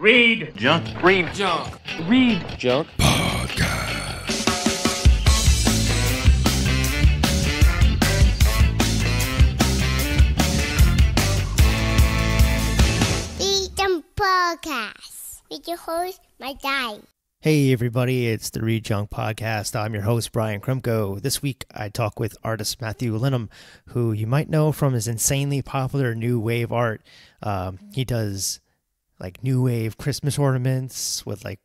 Read junk. Read junk. Read junk. Podcast. Read Junk Podcast. With your host, my guy. Hey everybody, it's the Read Junk Podcast. I'm your host, Brian Krumko. This week I talk with artist Matthew Linehan, who you might know from his insanely popular new wave art. He does like new wave Christmas ornaments with like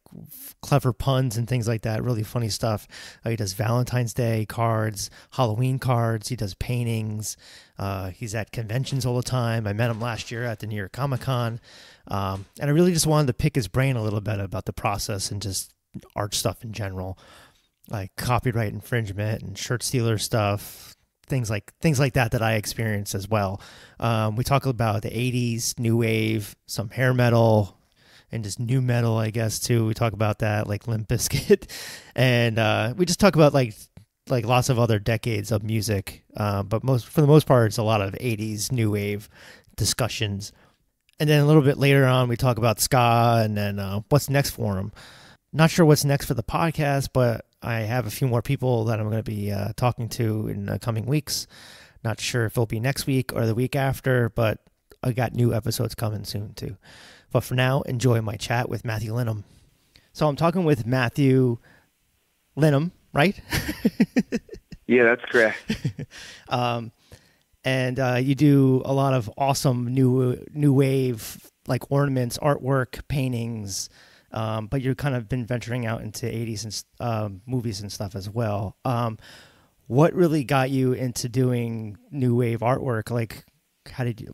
clever puns and things like that. Really funny stuff. He does Valentine's Day cards, Halloween cards. He does paintings. He's at conventions all the time. I met him last year at the New York Comic-Con. And I really just wanted to pick his brain a little bit about the process and just art stuff in general, like copyright infringement and shirt stealer stuff. Things like that I experienced as well. We talk about the 80s, new wave, some hair metal, and just new metal, I guess, too. We talk about that, like Limp Bizkit. And we just talk about like lots of other decades of music. But for the most part, it's a lot of 80s new wave discussions. And then a little bit later on, we talk about ska and then what's next for him. Not sure what's next for the podcast, but I have a few more people that I'm going to be talking to in the coming weeks. Not sure if it'll be next week or the week after, but I got new episodes coming soon too. But for now, enjoy my chat with Matthew Linehan. So I'm talking with Matthew Linehan, right? Yeah, that's correct. You do a lot of awesome new wave like ornaments, artwork, paintings. But you've kind of been venturing out into 80s and, movies and stuff as well. What really got you into doing new wave artwork? Like,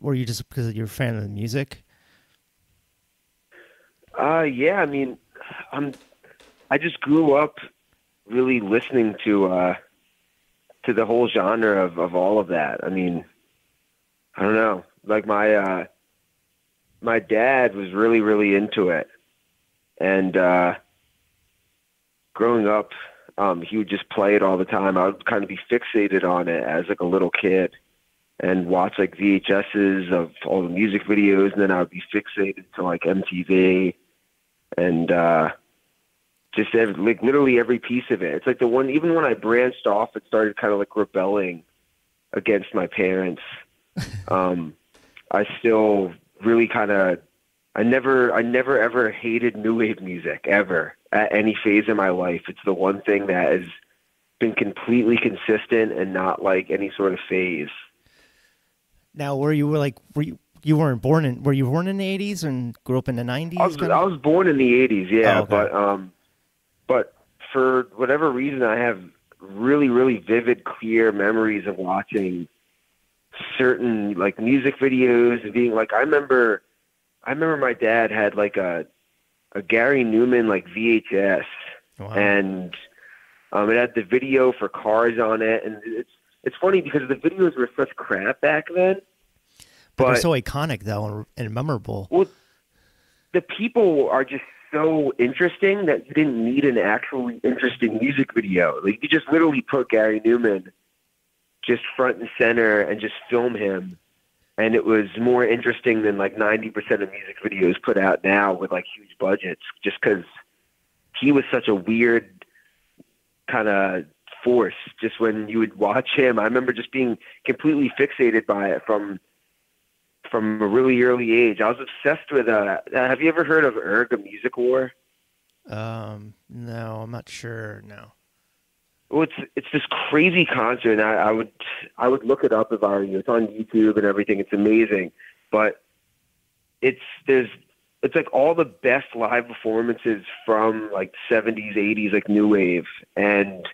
were you just because you're a fan of the music? Yeah, I mean, I just grew up really listening to the whole genre of all of that. I mean, I don't know, like my dad was really, really into it. And growing up, he would just play it all the time. I would kind of be fixated on it as like a little kid and watch like VHSs of all the music videos. And then I would be fixated to like MTV and just like literally every piece of it. It's like the one, even when I branched off, it started kind of like rebelling against my parents. I still really kind of... I never ever hated new wave music ever at any phase in my life. It's the one thing that has been completely consistent and not like any sort of phase. Now, were you born in the '80s and grew up in the '90s? I was born in the '80s, yeah. Oh, okay. But for whatever reason, I have really, really vivid, clear memories of watching certain like music videos and being like, I remember my dad had like a Gary Numan like VHS. Wow. And it had the video for Cars on it, and it's funny because the videos were such crap back then. But they're so iconic though and memorable. Well, the people are just so interesting that you didn't need an actually interesting music video. Like you just literally put Gary Numan just front and center and just film him. And it was more interesting than like 90% of music videos put out now with like huge budgets, just because he was such a weird kind of force. Just when you would watch him, I remember just being completely fixated by it from a really early age. I was obsessed with, have you ever heard of Erg, A Music War? No, I'm not sure. No. Well, it's this crazy concert, and I would look it up if I were you. It's on YouTube and everything. It's amazing, but it's like all the best live performances from like '70s, '80s, like new wave, and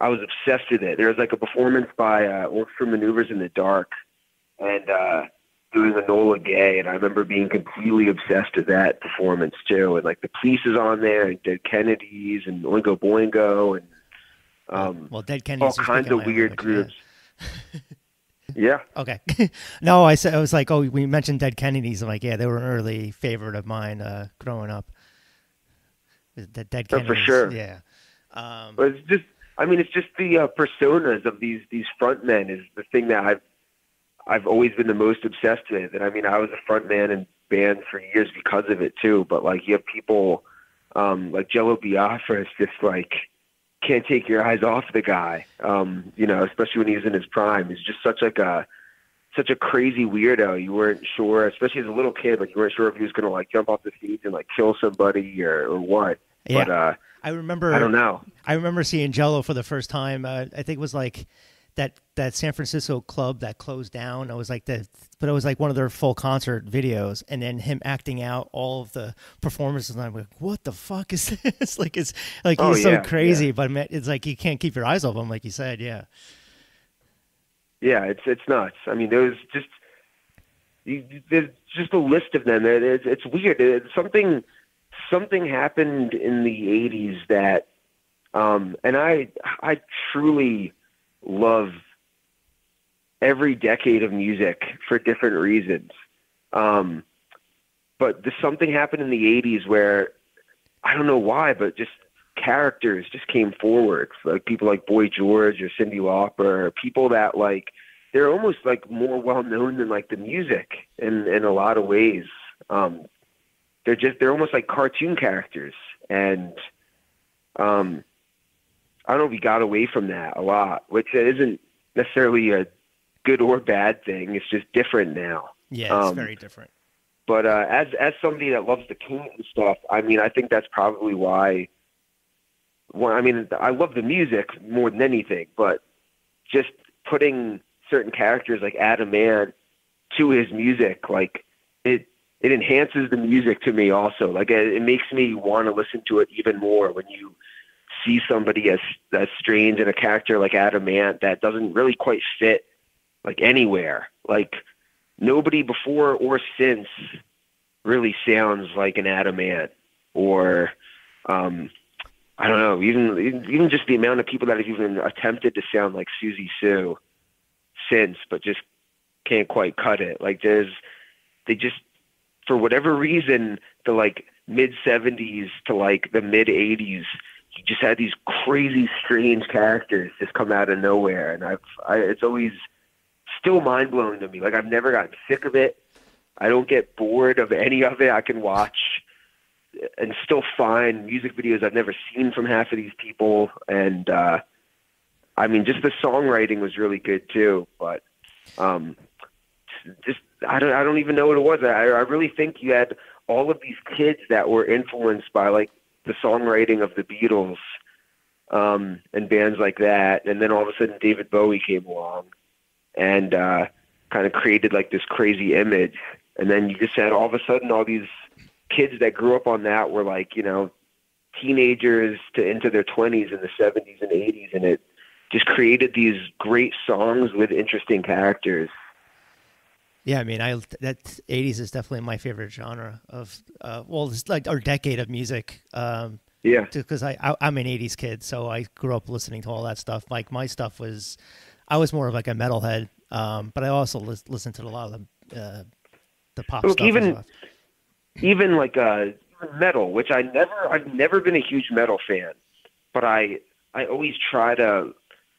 I was obsessed with it. There was like a performance by Orchestral Maneuvers in the Dark, and doing Enola Gay, and I remember being completely obsessed with that performance too. And like The Police is on there, and Dead Kennedys, and Oingo Boingo, and Dead Kennedys, all kinds of weird groups. Yeah. Okay. No, I was like, oh, we mentioned Dead Kennedys. I'm like, yeah, they were an early favorite of mine growing up. The Dead Kennedys, for sure. Yeah. But it's just, I mean, it's just the personas of these front men is the thing that I've always been the most obsessed with. And I mean, I was a front man in band for years because of it too. But like, you have people like Jello Biafra is just like, can't take your eyes off the guy. You know, especially when he was in his prime, he's just such like a, such a crazy weirdo. You weren't sure, especially as a little kid, like you weren't sure if he was going to like jump off the stage and like kill somebody or what. Yeah. But, I remember, I don't know. I remember seeing Jello for the first time. I think it was like that San Francisco club that closed down. But it was like one of their full concert videos, and then him acting out all of the performances. And I'm like, what the fuck is this? Like, it's like, he's so crazy, but it's like, you can't keep your eyes off him. Like you said, yeah, it's nuts. I mean, there's just a list of them. It's weird. Something happened in the 80s that, and I truly love every decade of music for different reasons. But something happened in the 80s where I don't know why, but just characters just came forward. Like people like Boy George or Cyndi Lauper, or people that like, they're almost like more well-known than like the music in a lot of ways. They're almost like cartoon characters. And, I don't know, we got away from that a lot, which isn't necessarily a good or bad thing. It's just different now. Yeah, it's very different. But as somebody that loves the King and stuff, I mean, I think that's probably why. Well, I mean, I love the music more than anything, but just putting certain characters like Adam Ant to his music, like it enhances the music to me also. Like it makes me want to listen to it even more when you see somebody as strange and a character like Adam Ant that doesn't really quite fit like anywhere. Like nobody before or since really sounds like an Adam Ant, or I don't know, even just the amount of people that have even attempted to sound like Suzy Sue since, but just can't quite cut it. Like they just for whatever reason, the like mid-70s to like the mid-80s, you just had these crazy, strange characters just come out of nowhere. And it's always still mind-blowing to me. Like, I've never gotten sick of it. I don't get bored of any of it. I can watch and still find music videos I've never seen from half of these people. And, I mean, just the songwriting was really good too. But I don't even know what it was. I really think you had all of these kids that were influenced by, like, the songwriting of the Beatles and bands like that. And then all of a sudden David Bowie came along and kind of created like this crazy image. And then you just had all of a sudden all these kids that grew up on that were like, you know, teenagers to into their 20s in the 70s and 80s. And it just created these great songs with interesting characters. Yeah, I mean, that 80s is definitely my favorite genre of, it's like our decade of music. Yeah. Because I'm an 80s kid, so I grew up listening to all that stuff. Like, my stuff was, I was more of like a metalhead, but I also listened to a lot of the pop stuff. Even like metal, which I've never been a huge metal fan, but I always try to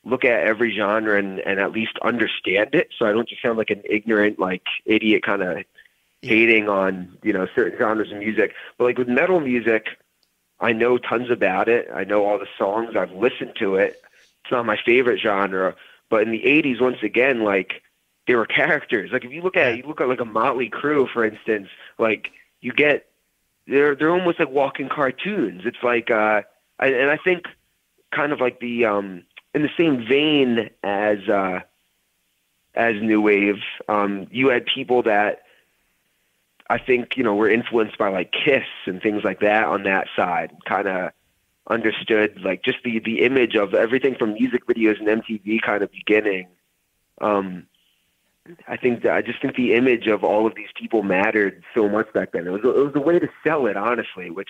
look at every genre and at least understand it, so I don't just sound like an ignorant, like, idiot kind of hating on, you know, certain genres of music. But like with metal music, I know tons about it. I know all the songs. I've listened to it. It's not my favorite genre, but in the 80s, once again, like, there were characters. Like, if you look at like a Motley Crue, for instance, like, you get, they're almost like walking cartoons. It's like and I think kind of like the in the same vein as new wave, you had people that I think, you know, were influenced by like Kiss and things like that on that side, kind of understood like just the image of everything from music videos and MTV kind of beginning. I just think the image of all of these people mattered so much back then. It was a way to sell it, honestly, which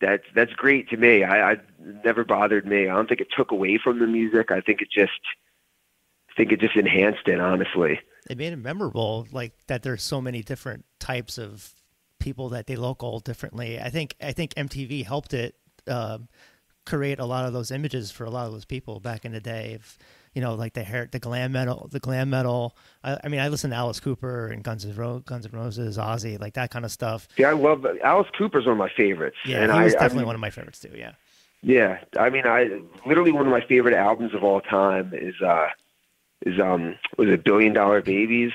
that's great to me. I never bothered me. I don't think it took away from the music. I think it just enhanced it, honestly. It made it memorable, like that there's so many different types of people that they look all differently. I think MTV helped it create a lot of those images for a lot of those people back in the day. If you know, like the hair, the glam metal. I mean, I listen to Alice Cooper and Guns N' Roses, Ozzy, like that kind of stuff. Yeah, I love Alice Cooper's one of my favorites. Yeah, and I mean, one of my favorites too. Yeah. Yeah, I mean, literally one of my favorite albums of all time was it $1 Billion Babies?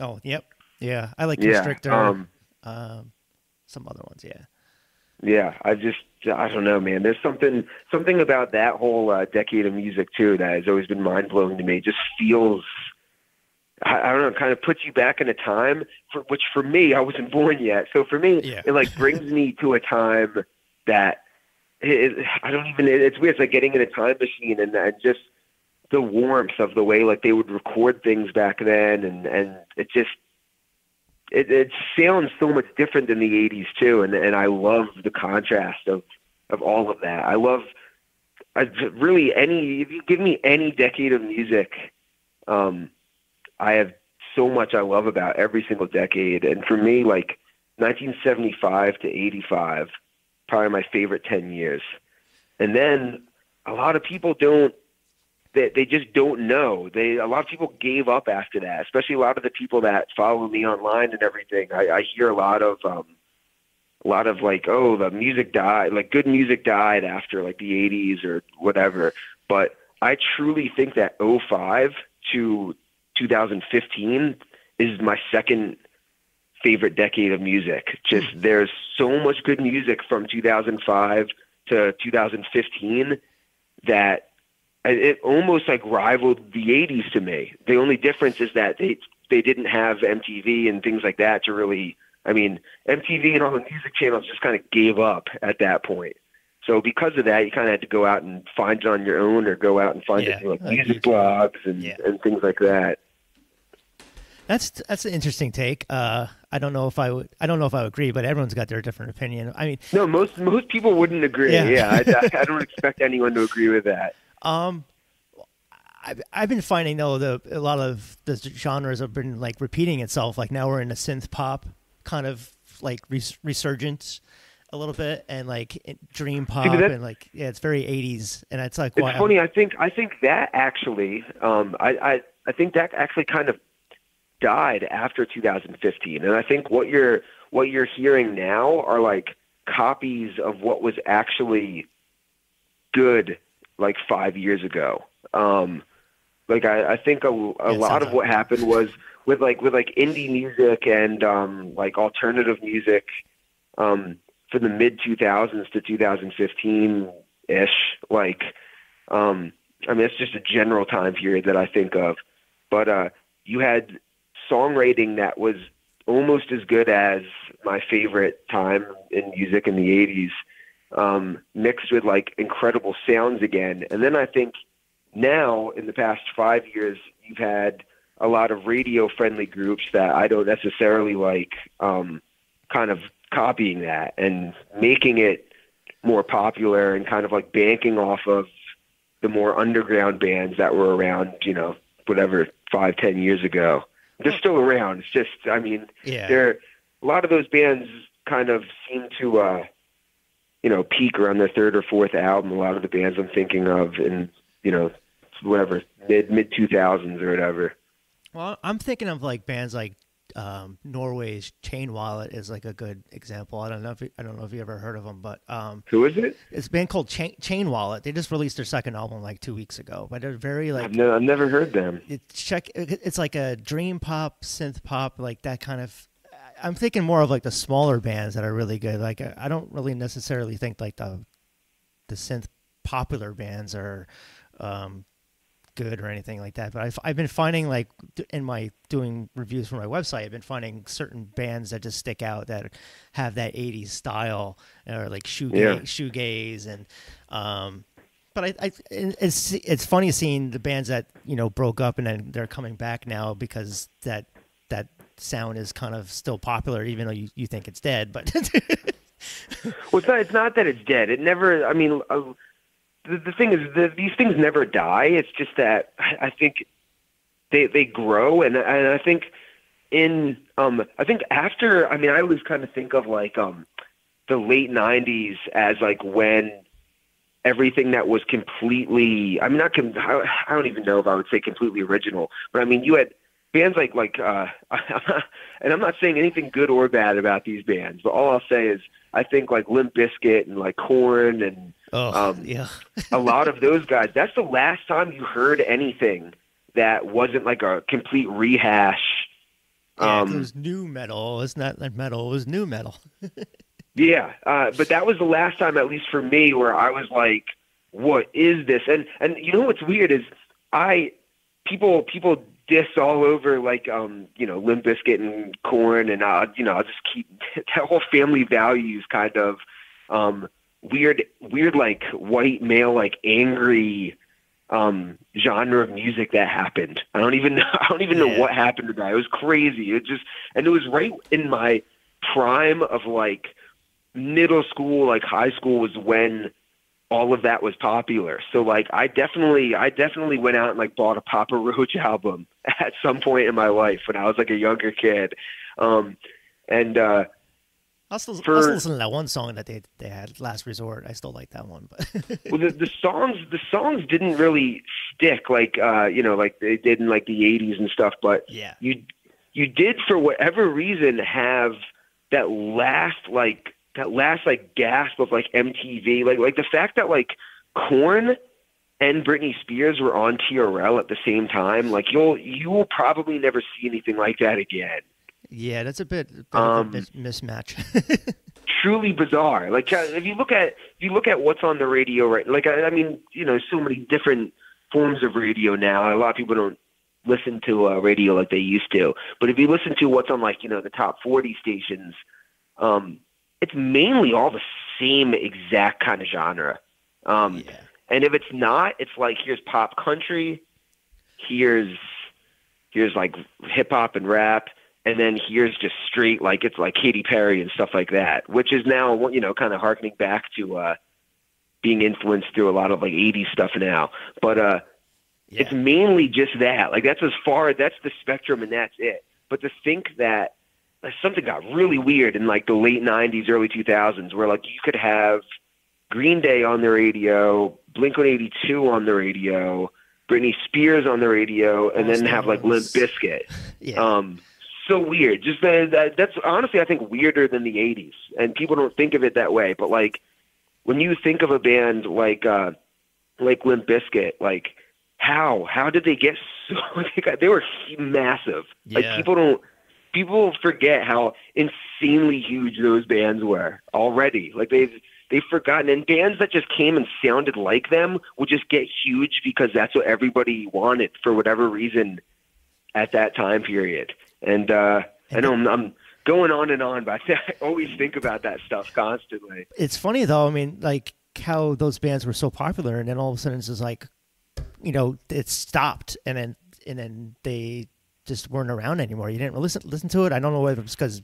Oh, yep. Yeah, I like Constrictor. Some other ones, yeah. Yeah, I don't know, man. There's something about that whole decade of music too that has always been mind blowing to me. It just feels, I don't know, kind of puts you back in a time for me, I wasn't born yet. So for me, It like brings me to a time that it's weird. It's like getting in a time machine and just the warmth of the way like they would record things back then, and it just it sounds so much different than the '80s too, and I love the contrast of all of that. If you give me any decade of music, I have so much I love about every single decade, and for me, like 1975 to '85. Probably my favorite 10 years. And then a lot of people they just don't know. A lot of people gave up after that, especially a lot of the people that follow me online and everything. I hear a lot of like, oh, the music died, like good music died after like the 80s or whatever. But I truly think that 2005 to 2015 is my second favorite decade of music. Just there's so much good music from 2005 to 2015 that it almost like rivaled the 80s to me. The only difference is that they didn't have MTV and things like that to really, I mean, MTV and all the music channels just kind of gave up at that point. So because of that, you kind of had to go out and find it on your own or go out and find it through like music blogs and things like that. That's an interesting take. I don't know if I would agree, but everyone's got their different opinion. I mean, no, most people wouldn't agree. Yeah, I don't expect anyone to agree with that. I've been finding though a lot of the genres have been like repeating itself. Like now we're in a synth pop kind of like resurgence a little bit, and like dream pop, and like it's very 80s, and it's like it's funny. I think that actually, I think that actually kind of died after 2015, and I think what you're hearing now are like copies of what was actually good like 5 years ago. Like I think a lot of what happened was with indie music and like alternative music from the mid 2000s to 2015 ish. Like I mean, it's just a general time period that I think of, but you had songwriting that was almost as good as my favorite time in music in the 80s, mixed with like incredible sounds again. And then I think now in the past 5 years, you've had a lot of radio friendly groups that I don't necessarily like, kind of copying that and making it more popular and kind of like banking off of the more underground bands that were around, you know, whatever, 5-10 years ago. They're still around. It's just, I mean, a lot of those bands kind of seem to, you know, peak around their third or fourth album. A lot of the bands I'm thinking of in, you know, whatever, mid 2000s or whatever. Well, I'm thinking of like bands like Norway's Chain Wallet is like a good example. I don't know if you ever heard of them, but who is it? It's a band called Chain Wallet. They just released their second album like 2 weeks ago, but they're very like I've never heard them. It's like a dream pop, synth pop, like that kind of. I'm thinking more of like the smaller bands that are really good. Like I don't really necessarily think like the synth popular bands are good or anything like that, but I've been finding like in my doing reviews for my website, I've been finding certain bands that just stick out that have that 80s style or like shoegaze and but it's funny seeing the bands that, you know, broke up and then they're coming back now because that sound is kind of still popular even though you think it's dead, but well, it's not that it's dead. It never, I mean, the thing is, these things never die. It's just that I think they grow, and I think after, I mean, I always kind of think of like the late '90s as like when everything that was completely, I mean, I don't even know if I would say completely original, but I mean, you had bands like, and I'm not saying anything good or bad about these bands, but all I'll say is I think like Limp Bizkit and like Korn and a lot of those guys, that's the last time you heard anything that wasn't like a complete rehash. Yeah, it was new metal. It's not like metal. It was new metal. Yeah, but that was the last time, at least for me, where I was like, what is this? And you know what's weird is people diss all over, like, you know, Limp Bizkit and Korn, and, I'll just keep that whole family values kind of weird, like, white male, like, angry genre of music that happened. I don't even know what happened to that. It was crazy. And it was right in my prime of, like, middle school, like high school was when all of that was popular. So like, I definitely went out and like bought a Papa Roach album at some point in my life when I was like a younger kid. I still listen to that one song that they had, Last Resort. I still like that one, but well, the songs didn't really stick like, you know, like they did in like the '80s and stuff, but yeah, you did for whatever reason have that last gasp of like MTV, like the fact that like Korn and Britney Spears were on TRL at the same time, like you will probably never see anything like that again. Yeah, that's a bit of a mismatch. Truly bizarre. Like if you look at what's on the radio right, like I mean, you know, so many different forms of radio now, and a lot of people don't listen to radio like they used to. But if you listen to what's on like, you know, the top 40 stations, it's mainly all the same exact kind of genre. And if it's not, it's like, here's pop country, here's like hip hop and rap, and then here's just straight, like it's like Katy Perry and stuff like that, which is now, you know, kind of harkening back to being influenced through a lot of like 80s stuff now. But it's mainly just that. Like that's the spectrum and that's it. But to think that something got really weird in like the late 90s, early 2000s, where like you could have Green Day on the radio, Blink-182 on the radio, Britney Spears on the radio, and then have like Limp Bizkit. Yeah. So weird. Just that's honestly, I think, weirder than the 80s. And people don't think of it that way. But like when you think of a band like Limp Bizkit, like how did they get so they were massive. Yeah. Like people forget how insanely huge those bands were already. Like they've forgotten, and bands that just came and sounded like them would just get huge because that's what everybody wanted for whatever reason at that time period. And I know I'm going on and on, but I always think about that stuff constantly. It's funny though. I mean, like how those bands were so popular, and then all of a sudden it's just like, you know, it stopped, and then they just weren't around anymore. You didn't listen to it. I don't know whether it's because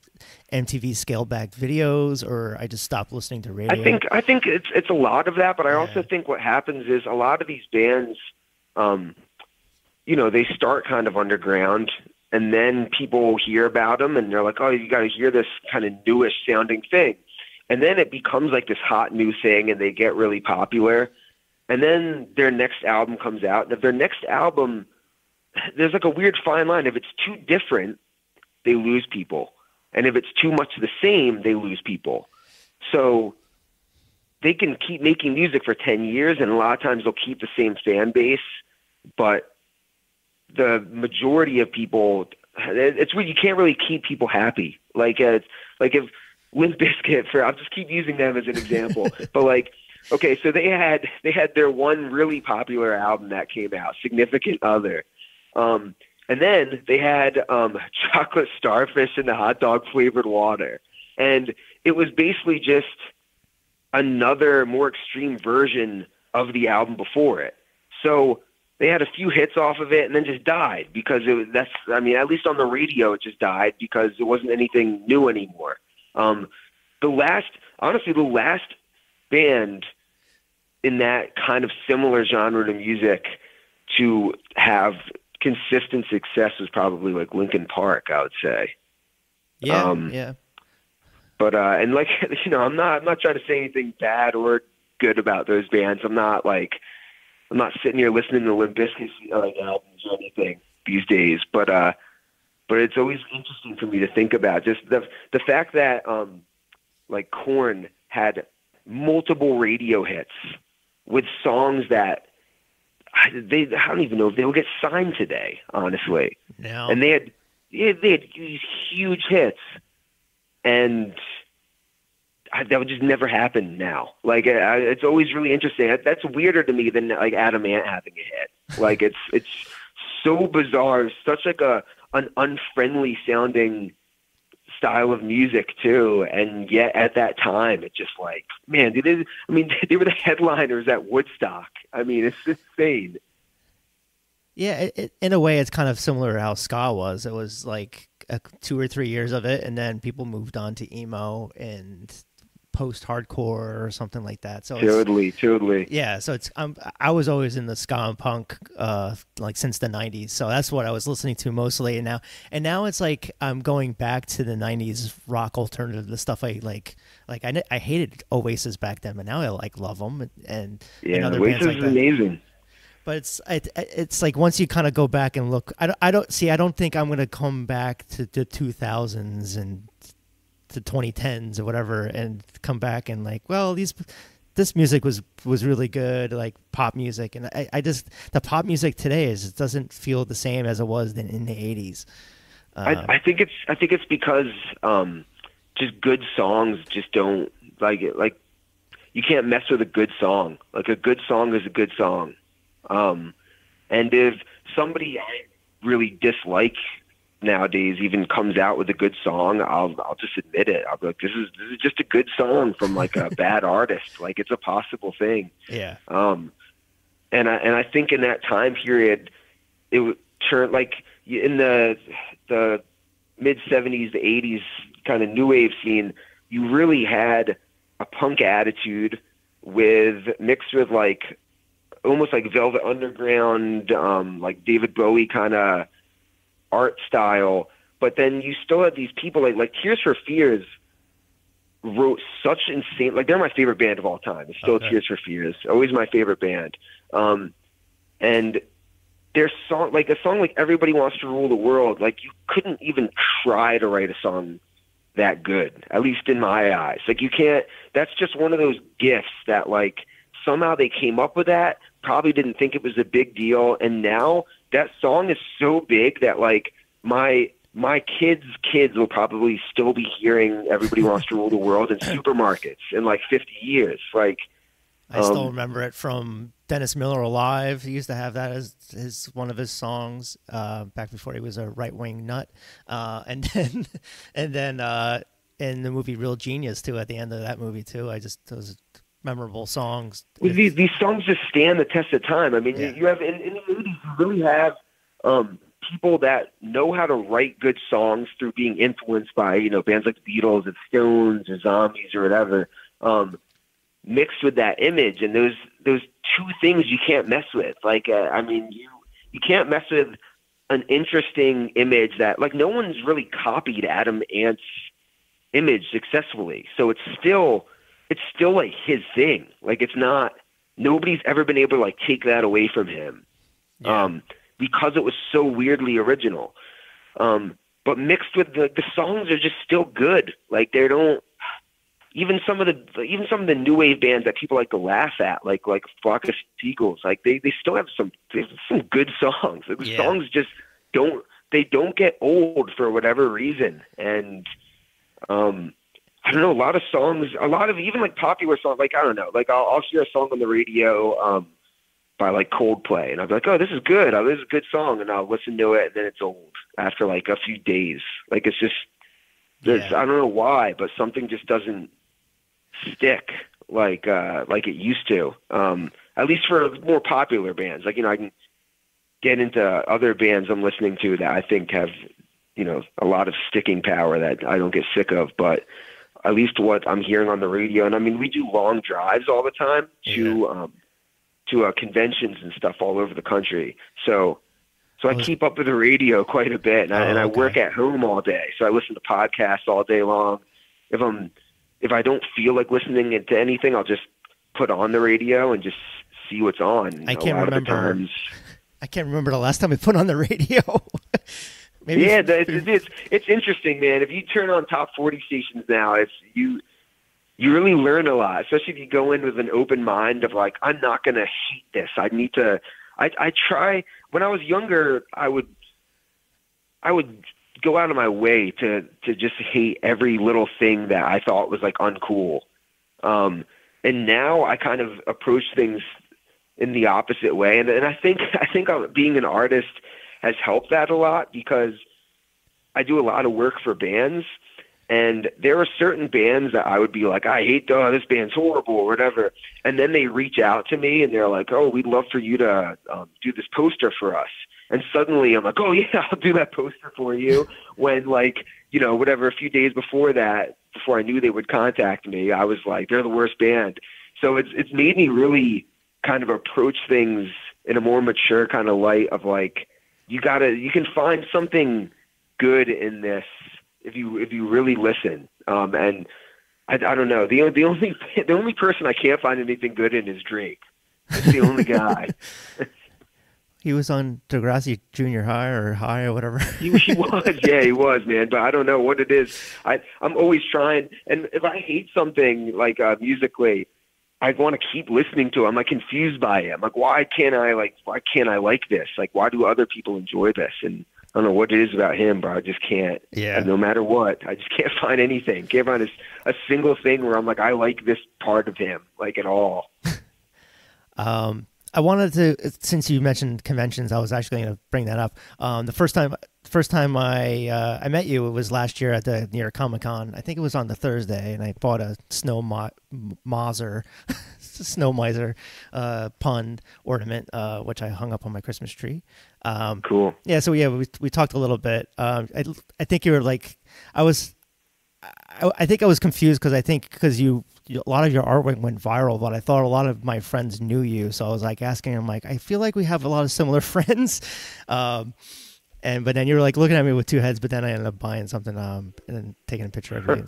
MTV scaled back videos, or I just stopped listening to radio. I think it's a lot of that, but I also think what happens is a lot of these bands, you know, they start kind of underground, and then people hear about them, and they're like, oh, you got to hear this kind of newish sounding thing, and then it becomes like this hot new thing, and they get really popular, and then their next album comes out, and if their next album, there's like a weird fine line. If it's too different, they lose people. And if it's too much the same, they lose people. So they can keep making music for 10 years, and a lot of times they'll keep the same fan base. But the majority of people, it's weird. You can't really keep people happy. Like if Limp Bizkit, I'll just keep using them as an example. But like, okay, so they had their one really popular album that came out, Significant Other. And then they had Chocolate Starfish and the hot dog flavored water. And it was basically just another more extreme version of the album before it. So they had a few hits off of it and then just died because at least on the radio, it just died because it wasn't anything new anymore. The last band in that kind of similar genre to music to have consistent success was probably like Linkin Park, I would say. Yeah, yeah. But and like, you know, I'm not trying to say anything bad or good about those bands. I'm not sitting here listening to Limp Bizkit albums or anything these days, but it's always interesting for me to think about just the fact that like Korn had multiple radio hits with songs that I don't even know if they would get signed today, honestly. No. And they had these huge hits, and that would just never happen now. Like it's always really interesting. That's weirder to me than like Adam Ant having a hit. Like it's so bizarre. Such like an unfriendly sounding style of music too. And yet at that time, it's just like, man, they were the headliners at Woodstock. I mean, it's insane. Yeah. In a way, it's kind of similar to how ska was. It was like 2 or 3 years of it. And then people moved on to emo and post-hardcore or something like that. So totally. Yeah. So I was always in the ska and punk, like since the 90s. So that's what I was listening to mostly. And now it's like, I'm going back to the 90s rock alternative, the stuff I like I hated Oasis back then, but now I like love them. And other Oasis bands like is amazing. That. But it's like once you kind of go back and look, I don't think I'm going to come back to the 2000s and the 2010s or whatever and come back and like, well, this music was really good, like pop music. And I just, the pop music today it doesn't feel the same as it was in the 80s. I think it's because just good songs just don't like you can't mess with a good song. Like a good song is a good song. And if somebody I really dislike nowadays even comes out with a good song, I'll just admit it. I'll be like, this is just a good song from like a bad artist. Like it's a possible thing. Yeah. And I think in that time period, it would turn like in the mid-70s, the 80s kind of new wave scene, you really had a punk attitude mixed with like almost like Velvet Underground, like David Bowie kind of art style. But then you still had these people like Tears for Fears wrote such insane, like they're my favorite band of all time. It's still okay. Tears for Fears, always my favorite band. And their song, like a song like Everybody Wants to Rule the World, like you couldn't even try to write a song that good, at least in my eyes. Like you can't, that's just one of those gifts that like somehow they came up with that, probably didn't think it was a big deal, and now that song is so big that like my kids' kids will probably still be hearing Everybody Wants to Rule the World in supermarkets in like 50 years. Like I still remember it from Dennis Miller Alive. He used to have that as one of his songs back before he was a right-wing nut. And then in the movie Real Genius too, at the end of that movie too, those memorable songs. These songs just stand the test of time. I mean, yeah. You have in the movies, you really have people that know how to write good songs through being influenced by bands like the Beatles and Stones or Zombies or whatever, mixed with that image, and those two things you can't mess with. Like I mean, you can't mess with an interesting image that like no one's really copied Adam Ant's image successfully, so it's still like his thing. Like nobody's ever been able to like take that away from him. Yeah. Because it was so weirdly original. But mixed with the songs are just still good. Like they don't, even some of the new wave bands that people like to laugh at, like Flock of Seagulls, like they still have some good songs. Like, yeah. The songs just don't get old for whatever reason. And, I don't know, a lot of songs, a lot of even like popular songs, like, I don't know, like I'll hear a song on the radio by like Coldplay, and I'll be like, oh, this is good. Oh, this is a good song. And I'll listen to it, and then it's old after like a few days. Like it's just, yeah. I don't know why, but something just doesn't stick like it used to, at least for more popular bands. Like, I can get into other bands I'm listening to that I think have, a lot of sticking power that I don't get sick of, but at least what I'm hearing on the radio. And I mean, we do long drives all the time to, conventions and stuff all over the country. So I keep up with the radio quite a bit, and I work at home all day. So I listen to podcasts all day long. If I don't feel like listening to anything, I'll just put on the radio and just see what's on. I can't remember. I can't remember the last time I put on the radio. Maybe. Yeah, it's interesting, man. If you turn on top 40 stations now, it's you really learn a lot, especially if you go in with an open mind of like, I'm not going to hate this. I need to. I try. When I was younger, I would go out of my way to just hate every little thing that I thought was like uncool. And now I kind of approach things in the opposite way. And I think being an artist has helped that a lot, because I do a lot of work for bands, and there are certain bands that I would be like, I hate, this band's horrible or whatever. And then they reach out to me and they're like, oh, we'd love for you to do this poster for us. And suddenly I'm like, oh yeah, I'll do that poster for you. When like, you know, whatever, a few days before that, before I knew they would contact me, I was like, they're the worst band. So it's made me really kind of approach things in a more mature kind of light of like, you can find something good in this if you really listen. And I don't know, the only person I can't find anything good in is Drake. That's the only guy. He was on Degrassi Junior High or High or whatever. he was, yeah, he was, man. But I don't know what it is. I'm always trying, and if I hate something like musically, I want to keep listening to it. I'm like confused by it. I'm like, why can't I like this? Like, why do other people enjoy this? And I don't know what it is about him, bro. I just can't. Yeah. No matter what, I just can't find anything. Can't find a single thing where I'm like, I like this part of him, like at all. I wanted to, since you mentioned conventions, I was actually going to bring that up. The first time I met you, it was last year at the New York Comic-Con. I think it was on the Thursday, and I bought a snow miser pond ornament, which I hung up on my Christmas tree. Cool. Yeah. So yeah, we talked a little bit. I think you were like, I think I was confused because a lot of your artwork went viral, but I thought a lot of my friends knew you. So I was like asking them, like, I feel like we have a lot of similar friends. But then you were like looking at me with two heads, but then I ended up buying something and then taking a picture of you.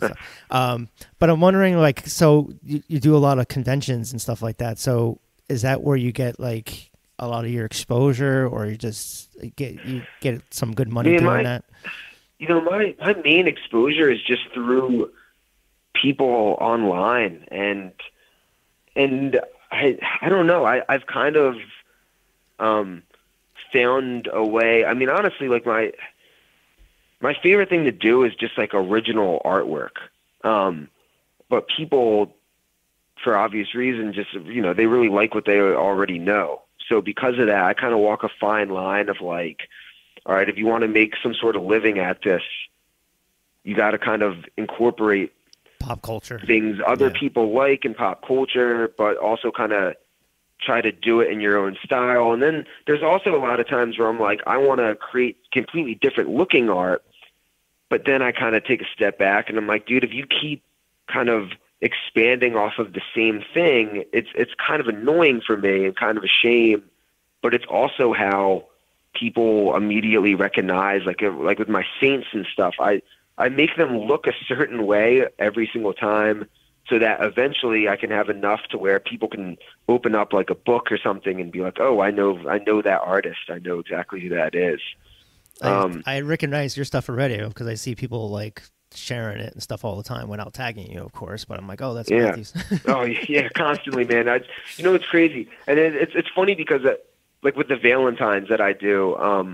So, but I'm wondering, like, so you do a lot of conventions and stuff like that. So is that where you get like a lot of your exposure, or you just get some good money doing that? You know, my main exposure is just through people online, and I don't know. I've kind of found a way. I mean, honestly, like my favorite thing to do is just like original artwork. But people, for obvious reasons, just, you know, they really like what they already know. So because of that, I kind of walk a fine line of like, all right, if you want to make some sort of living at this, you got to kind of incorporate pop culture things other people like in pop culture, but also kind of try to do it in your own style. And then there's also a lot of times where I'm like, I want to create completely different looking art, but then I kind of take a step back and I'm like, dude, if you keep kind of expanding off of the same thing, it's kind of annoying for me and kind of a shame, but it's also how people immediately recognize, like with my saints and stuff, I make them look a certain way every single time so that eventually I can have enough to where people can open up like a book or something and be like, oh, I know that artist. I know exactly who that is. I recognize your stuff already because I see people like sharing it and stuff all the time without tagging you, of course, but I'm like, oh, that's Matthew's. Oh yeah. Constantly, man. You know, it's crazy. And it's funny because like with the Valentines that I do,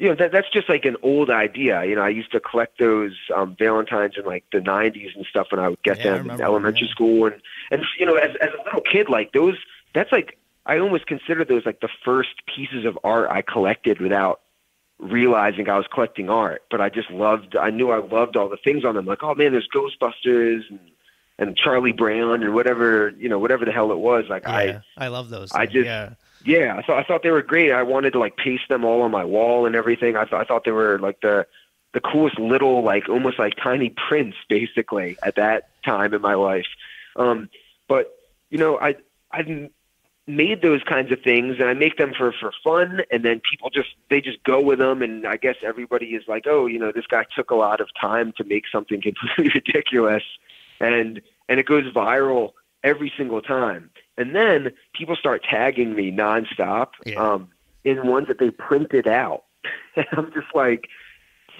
you know, that's just like an old idea. You know, I used to collect those Valentines in like the 90s and stuff when I would get them in elementary school. And you know, as a little kid, like those, that's like, I almost consider those like the first pieces of art I collected without realizing I was collecting art. But I knew I loved all the things on them. Like, oh man, there's Ghostbusters and Charlie Brown and whatever, you know, whatever the hell it was. Like I love those. Yeah, so I thought they were great. I wanted to like paste them all on my wall and everything. I thought they were like the coolest little, like almost like tiny prints basically at that time in my life. But you know, I've made those kinds of things and I make them for fun, and then people just go with them, and I guess everybody is like, oh, you know, this guy took a lot of time to make something completely ridiculous, and it goes viral every single time. And then people start tagging me nonstop in ones that they printed out. And I'm just like,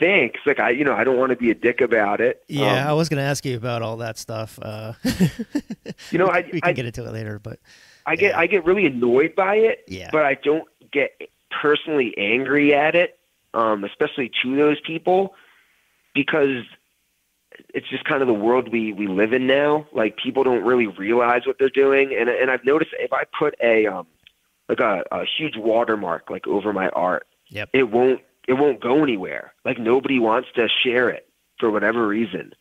thanks. Like, I don't want to be a dick about it. Yeah, I was going to ask you about all that stuff. We can get into it later, but I get really annoyed by it. Yeah. But I don't get personally angry at it, especially to those people, because it's just kind of the world we live in now. Like, people don't really realize what they're doing. And I've noticed if I put a huge watermark, like, over my art, yep, it won't go anywhere. Like, nobody wants to share it for whatever reason.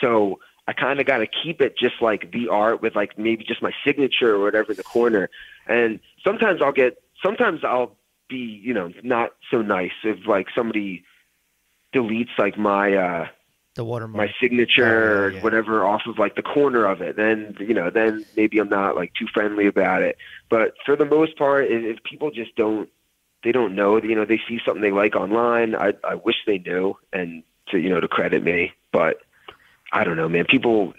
So I kind of got to keep it just like the art, with like maybe just my signature or whatever in the corner. And sometimes I'll be, not so nice if like somebody deletes like my, the watermark, my signature, or whatever, off of like the corner of it. Then, then maybe I'm not like too friendly about it. But for the most part, if people just don't know, they see something they like online. I wish they knew, and to credit me, but I don't know, man, people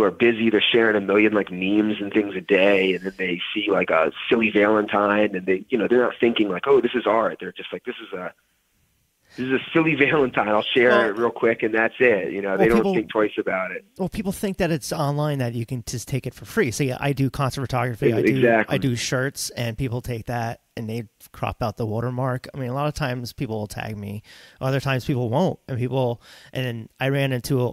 are busy. They're sharing a million like memes and things a day. And then they see like a silly Valentine, and they, they're not thinking like, oh, this is art. They're just like, this is a silly Valentine. I'll share it real quick, and that's it. They don't think twice about it. Well, people think that it's online, that you can just take it for free. So yeah, I do concert photography. I do shirts, and people take that and they crop out the watermark. I mean, a lot of times people will tag me. Other times people won't. And I ran into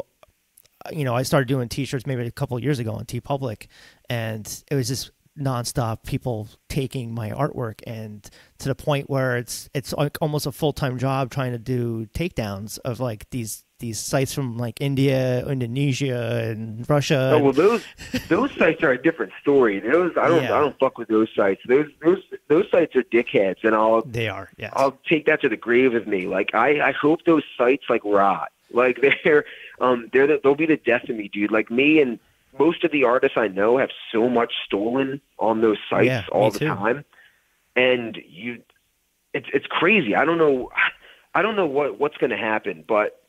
I started doing T-shirts maybe a couple of years ago on TeePublic, and it was just nonstop people taking my artwork, and to the point where it's like almost a full-time job trying to do takedowns of like these sites from like India, Indonesia, and Russia. Oh well, those sites are a different story. I don't fuck with those sites. Those sites are dickheads, and I'll take that to the grave with me. Like, I hope those sites like rot. Like, they'll be the death of me, dude. Like, me and most of the artists I know have so much stolen on those sites all the time. And it's crazy. I don't know what's going to happen, but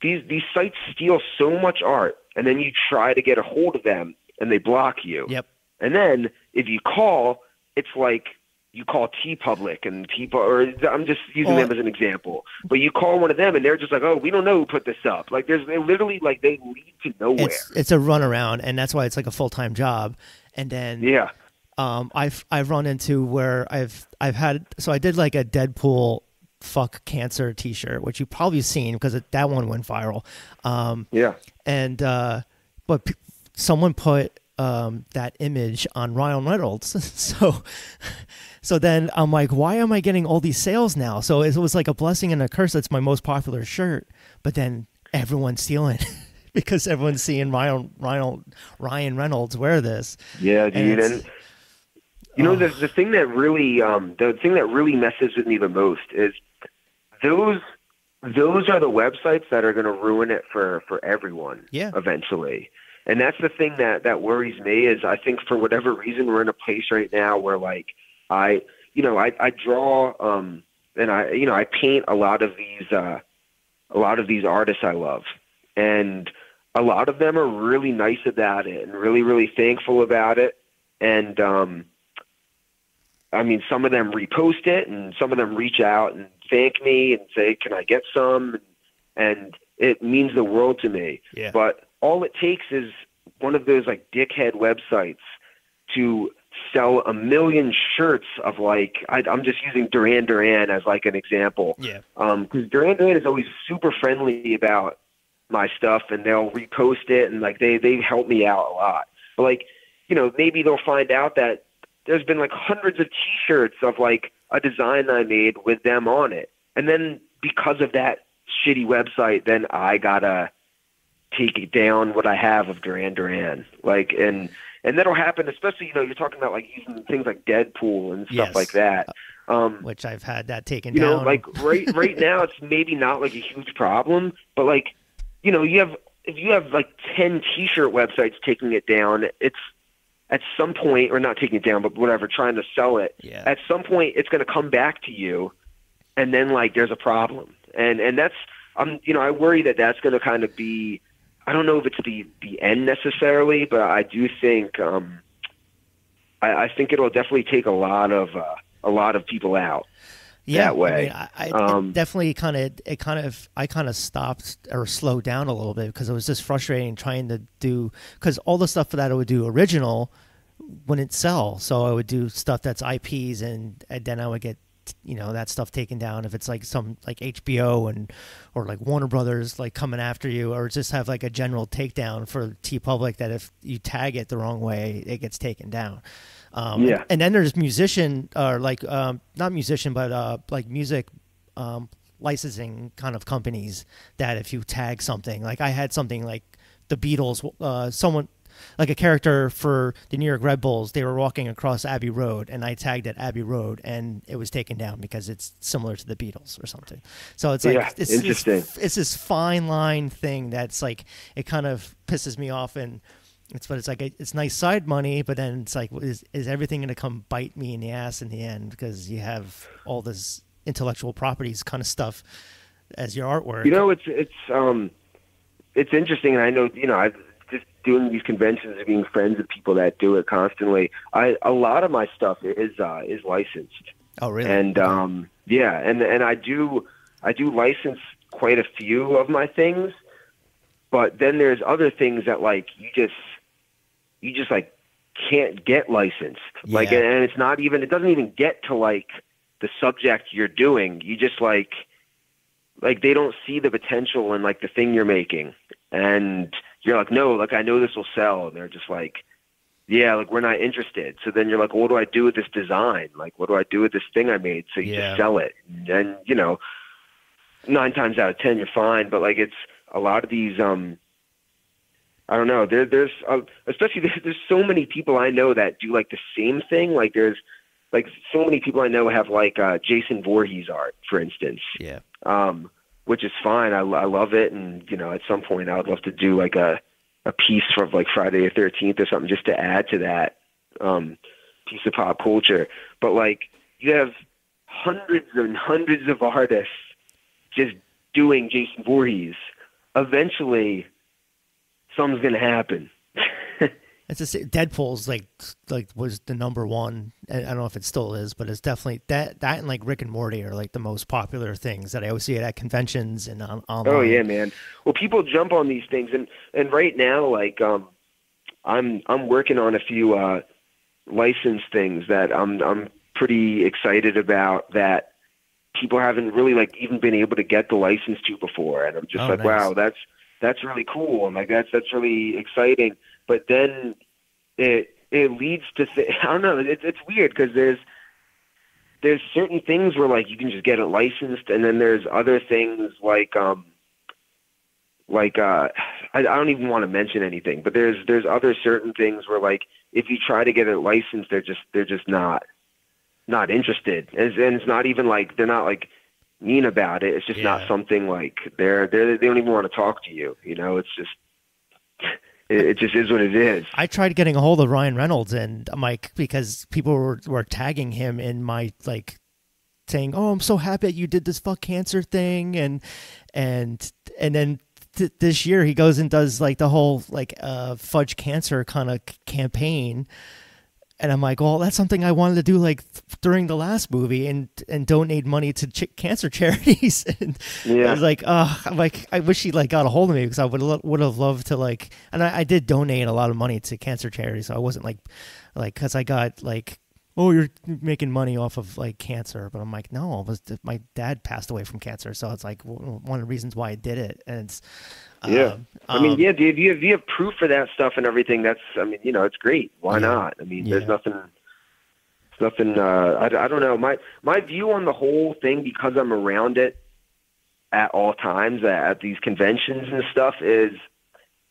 these sites steal so much art, and then you try to get a hold of them and they block you. Yep. And then if you call, it's like you call TeePublic and or I'm just using them as an example, but you call one of them and they're just like, oh, we don't know who put this up. Like, they literally, like, they lead to nowhere. It's a runaround, and that's why it's like a full-time job. And then, I've run into where I've had, so I did like a Deadpool fuck cancer T-shirt, which you've probably seen because that one went viral. But someone put that image on Ryan Reynolds. So then I'm like, why am I getting all these sales now? So it was like a blessing and a curse. That's my most popular shirt, but then everyone's stealing because everyone's seeing Ryan Reynolds wear this. Yeah, dude. And the thing that really messes with me the most is those are the websites that are going to ruin it for everyone. Yeah, eventually. And that's the thing that worries me, is I think for whatever reason we're in a place right now where like I draw and I paint a lot of these artists I love, and a lot of them are really nice about it and really, really thankful about it. And I mean, some of them repost it, and some of them reach out and thank me and say, can I get some? And it means the world to me. Yeah. But all it takes is one of those like dickhead websites to sell a million shirts of like, I'm just using Duran Duran as like an example. Yeah. 'Cause Duran Duran is always super friendly about my stuff, and they'll repost it, and like they help me out a lot. But like, maybe they'll find out that there's been like hundreds of T-shirts of like a design I made with them on it. And then because of that shitty website, then I gotta take it down what I have of Duran Duran. Like, and that'll happen, especially, you're talking about like using things like Deadpool and stuff like that. Which I've had that taken down. Like right now it's maybe not like a huge problem, but like, if you have like 10 T-shirt websites taking it down, it's at some point, or not taking it down, but whatever, trying to sell it. Yeah. At some point it's going to come back to you. And then like, there's a problem. And that's, I worry that that's going to kind of be, I don't know if it's the end necessarily, but I do think I think it'll definitely take a lot of people out. Yeah, that way. I kind of stopped or slowed down a little bit because it was just frustrating trying to do, because all the stuff that I would do original wouldn't sell. So I would do stuff that's IPs, and then I would get, you know, that stuff taken down if it's like some like HBO or like Warner Brothers like coming after you, or just have like a general takedown for TeePublic that if you tag it the wrong way, it gets taken down. Yeah. And then there's music licensing kind of companies that if you tag something, like I had something like the Beatles, someone like a character for the New York Red Bulls, they were walking across Abbey Road, and I tagged it Abbey Road, and it was taken down because it's similar to the Beatles or something. So it's like, yeah, it's interesting. It's this fine line thing that's like, it kind of pisses me off, and it's nice side money, but then it's like, is everything going to come bite me in the ass in the end? Because you have all this intellectual properties kind of stuff as your artwork. You know, it's interesting, and I know, you know, I've just doing these conventions and being friends with people that do it constantly. A lot of my stuff is licensed. Oh, really? And yeah, and I do license quite a few of my things, but then there's other things that like you just like can't get licensed. Yeah. Like, and it's not even, it doesn't even get to like the subject you're doing. You just like they don't see the potential in like the thing you're making. And you're like, no, like I know this will sell. And they're just like, yeah, like we're not interested. So then you're like, well, what do I do with this design? Like, what do I do with this thing I made? So you just sell it. And you know, 9 times out of 10, you're fine. But like, it's a lot of these, I don't know. There's so many people I know that do like the same thing. Like there's like so many people I know have like Jason Voorhees art, for instance. Yeah. Which is fine. I love it. And, you know, at some point I would love to do like a piece from like Friday the 13th or something just to add to that piece of pop culture. But like you have hundreds and hundreds of artists just doing Jason Voorhees. Eventually something's going to happen. Deadpool's like was the #1. I don't know if it still is, but it's definitely that and like Rick and Morty are like the most popular things that I always see at conventions and online. Oh yeah, man. Well, people jump on these things, and right now, like I'm working on a few license things that I'm pretty excited about that people haven't really like even been able to get the license to before, and I'm just like, nice. Wow, that's really cool. I'm like, that's really exciting. But then it leads to I don't know. It's weird because there's certain things where like you can just get it licensed, and then there's other things like I don't even want to mention anything. But there's other certain things where like if you try to get it licensed, they're just not interested, and it's not even like they're not like mean about it. It's just not something like they don't even want to talk to you. You know, it's just. It just is what it is. I tried getting a hold of Ryan Reynolds and Mike because people were tagging him in my like saying, "Oh, I'm so happy you did this fuck cancer thing," and then this year he goes and does like the whole like fudge cancer kind of campaign, and I'm like, "Well, that's something I wanted to do like during the last movie and donate money to cancer charities." And yeah. I was like, I wish he like got a hold of me because I would have loved to like, and I did donate a lot of money to cancer charities, so I wasn't like because I got like, "Oh, you're making money off of like cancer," but I'm like, no, my dad passed away from cancer, so it's like one of the reasons why I did it, and it's I mean, yeah, dude, you have proof for that stuff and everything. That's, I mean, you know, it's great. Why not? I mean, there's nothing. I don't know. My view on the whole thing, because I'm around it at all times at these conventions and stuff, is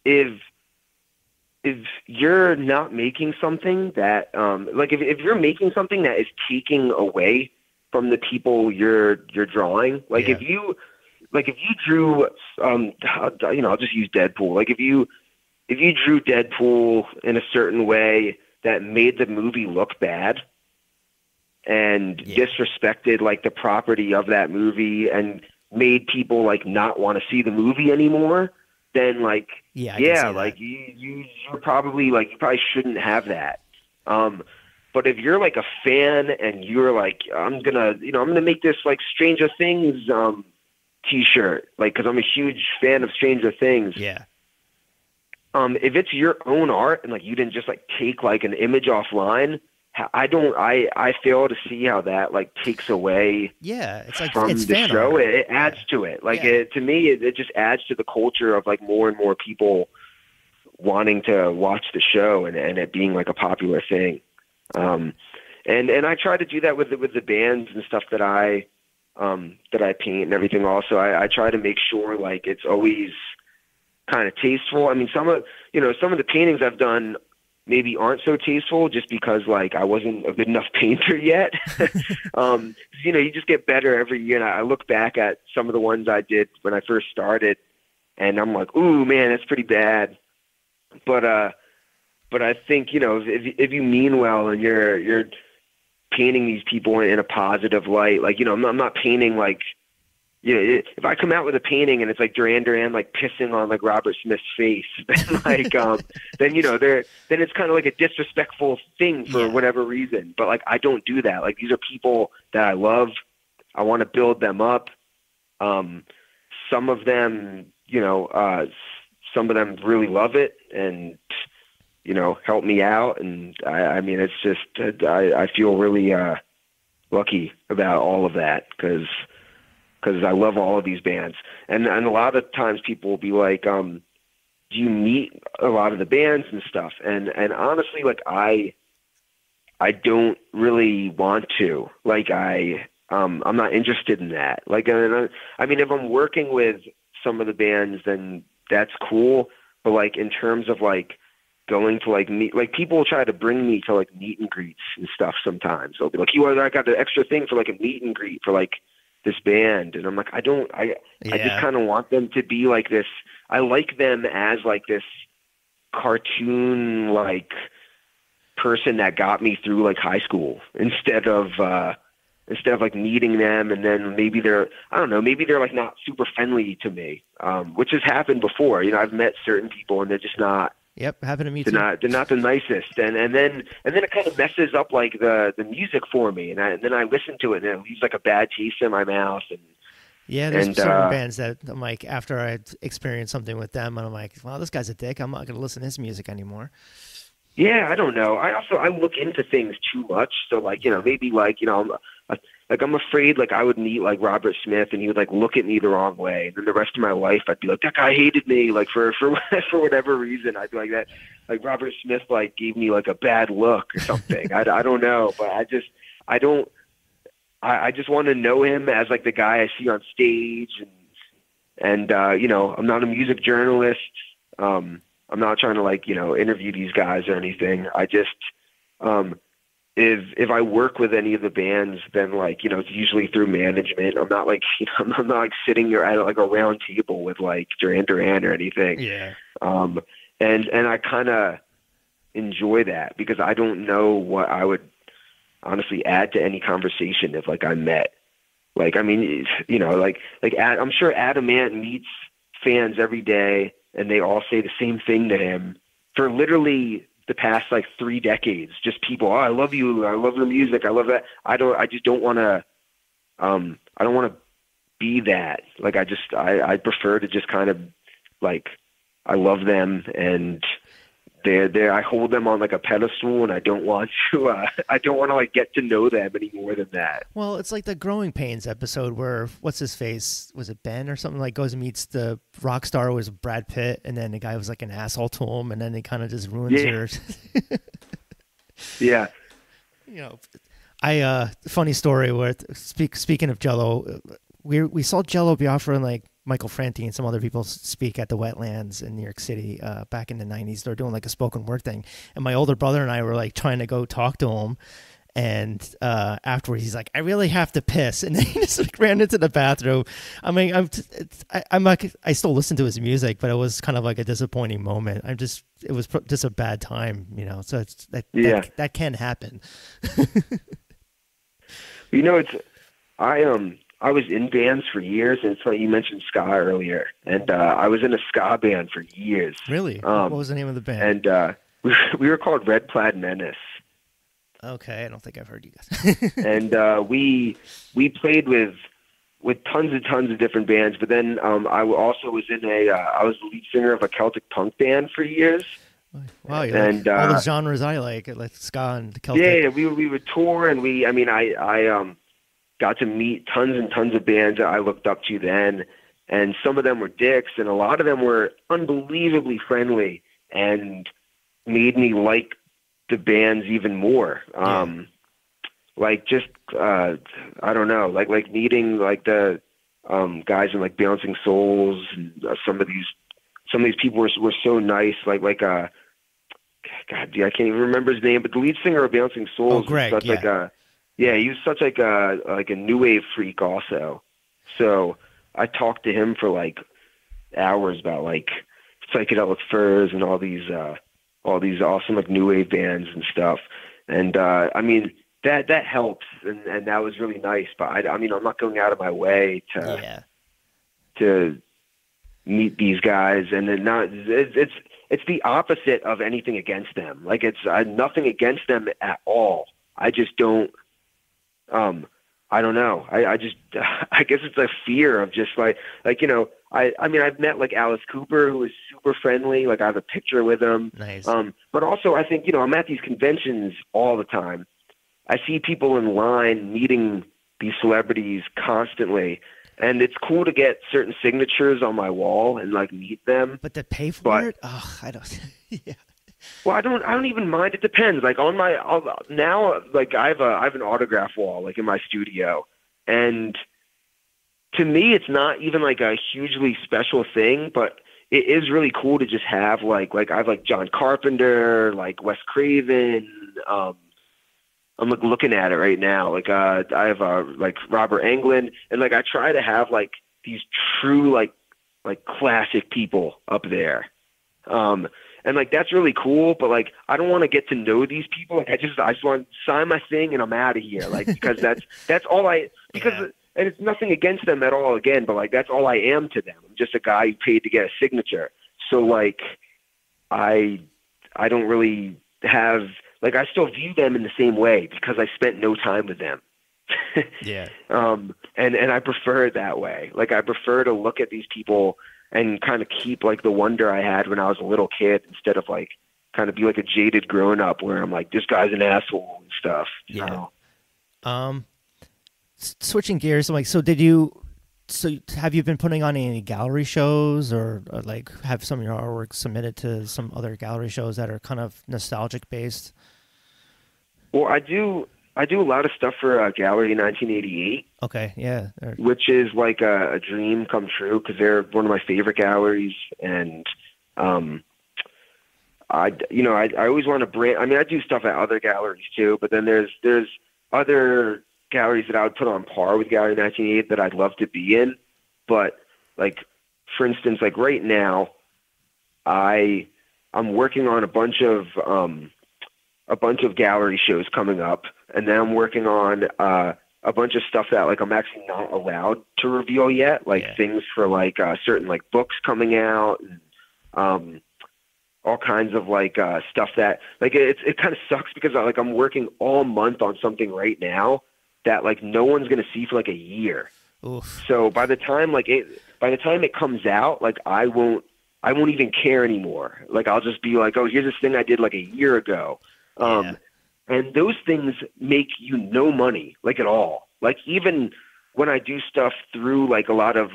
if you're not making something that, like if you're making something that is taking away from the people you're drawing, like if you. Like if you drew, you know, I'll just use Deadpool. Like if you drew Deadpool in a certain way that made the movie look bad and disrespected like the property of that movie and made people like not want to see the movie anymore, then like yeah, like you probably shouldn't have that. But if you're like a fan and you're like, I'm gonna make this like Stranger Things T-shirt, like, because I'm a huge fan of Stranger Things. Yeah. If it's your own art and like you didn't just like take like an image offline, I fail to see how that like takes away. Yeah, it's like from it's the show. It adds to it. Like to me, it just adds to the culture of like more and more people wanting to watch the show and it being like a popular thing. And I try to do that with the bands and stuff that I paint and everything. Also, I try to make sure like it's always kind of tasteful. I mean, some of the paintings I've done maybe aren't so tasteful just because like I wasn't a good enough painter yet. You just get better every year. And I look back at some of the ones I did when I first started and I'm like, ooh, man, that's pretty bad. But I think, if you mean well and you're painting these people in a positive light, like, I'm not painting like, if I come out with a painting and it's like Duran Duran like pissing on like Robert Smith's face, then like then it's kind of like a disrespectful thing for whatever reason. But like I don't do that. Like these are people that I love. I want to build them up. Some of them, some of them really love it and help me out. And I mean, it's just I feel really lucky about all of that because I love all of these bands. And a lot of times people will be like, do you meet a lot of the bands and stuff? And honestly, like I don't really want to. Like I'm not interested in that. Like I mean, if I'm working with some of the bands, then that's cool. But like in terms of like going to like meet, like people will try to bring me to like meet and greets and stuff sometimes. They'll be like, I got the extra thing for like a meet and greet for like this band. And I'm like, I just kind of want them to be like this. I like them as like this cartoon, like person that got me through like high school instead of like meeting them. And then maybe they're like not super friendly to me, which has happened before. I've met certain people and they're just not, happened to me too. They're not the nicest. And then it kind of messes up like the music for me. And then I listen to it and it leaves like a bad taste in my mouth. There's certain bands that I'm like, after I experience something with them, and I'm like, wow, this guy's a dick. I'm not going to listen to his music anymore. Yeah, I don't know. I also look into things too much. So like, maybe like, I'm afraid like I would meet like Robert Smith and he would like look at me the wrong way. And then the rest of my life I'd be like, that guy hated me. Like for whatever reason, I'd be like that. Like Robert Smith like gave me like a bad look or something. I don't know, but I just want to know him as like the guy I see on stage. And I'm not a music journalist. I'm not trying to like, interview these guys or anything. I just, if I work with any of the bands, then like, it's usually through management. I'm not sitting here at like a round table with like Duran Duran or anything. Yeah. And I kind of enjoy that because I don't know what I would honestly add to any conversation if like I met, like, I mean, I'm sure Adam Ant meets fans every day and they all say the same thing to him for literally the past like 3 decades, just people. Oh, I love you. I love your music. I love that. I just don't want to be that. Like, I prefer to just kind of like, I love them and they're there. I hold them on like a pedestal and I don't want to like get to know them any more than that. Well, it's like the Growing Pains episode where what's his face? Was it Ben or something, like goes and meets the rock star who was Brad Pitt. And then the guy was like an asshole to him. And then they kind of just ruins her. Yeah. Funny story where speaking of Jello, we saw Jello Biafra and like Michael Franti and some other people speak at the Wetlands in New York City back in the 90s. They're doing like a spoken word thing. And my older brother and I were like trying to go talk to him. And afterwards, he's like, I really have to piss. And then he just like ran into the bathroom. I mean, I still listen to his music, but it was kind of like a disappointing moment. It was just a bad time, so it's that can happen. I was in bands for years, and it's like you mentioned ska earlier, and I was in a ska band for years. Really? What was the name of the band? And we were called Red Plaid Menace. Okay, I don't think I've heard you guys. And we played with tons of different bands, but then I also was in I was the lead singer of a Celtic punk band for years. Wow, you and like all the genres I like ska and the Celtic. Yeah, we would tour, and I got to meet tons of bands that I looked up to then, and some of them were dicks, and a lot of them were unbelievably friendly and made me like the bands even more. I don't know, like meeting like the guys in like Bouncing Souls, and some of these people were so nice, God, dude, I can't even remember his name, but the lead singer of Bouncing Souls, Greg, was such he was such like a new wave freak also. So I talked to him for like hours about like psychedelic furs and all these awesome like new wave bands and stuff. And I mean that helps, and that was really nice. But I'm not going out of my way to meet these guys, and then it's the opposite of anything against them. Like it's nothing against them at all. I just don't. I don't know. I guess it's a fear of just like, you know, I've met like Alice Cooper, who is super friendly. Like I have a picture with him. Nice. But also I think, you know, I'm at these conventions all the time. I see people in line meeting these celebrities constantly, and it's cool to get certain signatures on my wall and like meet them. But to pay for it? Oh, I don't. Yeah. Well, I don't even mind. It depends. Like on my now, like I have an autograph wall like in my studio, and to me, it's not even like a hugely special thing, but it is really cool to just have like I have like John Carpenter, like Wes Craven. I'm like looking at it right now. Like I have like Robert Englund, and like I try to have like these true like classic people up there. And like that's really cool, but like I don't want to get to know these people. Like I just want to sign my thing and I'm out of here. Like because that's all and it's nothing against them at all again, but like that's all I am to them. I'm just a guy who paid to get a signature. So like I don't really have like I still view them in the same way because I spent no time with them. Yeah. And I prefer it that way. Like I prefer to look at these people and kind of keep like the wonder I had when I was a little kid, instead of like kind of be like a jaded grown up where I'm like, this guy's an asshole and stuff. You know? Switching gears. I'm like, so have you been putting on any gallery shows or like have some of your artwork submitted to some other gallery shows that are kind of nostalgic based? Well, I do a lot of stuff for Gallery 1988. Okay, yeah. Which is like a dream come true because they're one of my favorite galleries. And, I always want to bring... I mean, I do stuff at other galleries too, but then there's other galleries that I would put on par with Gallery 1988 that I'd love to be in. But, like, for instance, like right now, I'm working on a bunch of gallery shows coming up, and then I'm working on a bunch of stuff that like I'm actually not allowed to reveal yet, things for like certain like books coming out, and, all kinds of like stuff that like it kind of sucks because I'm working all month on something right now that like no one's gonna see for like a year. Oof. So by the time it comes out, like I won't even care anymore. Like I'll just be like, oh, here's this thing I did like a year ago. And those things make you no money, like at all. Like even when I do stuff through like a lot of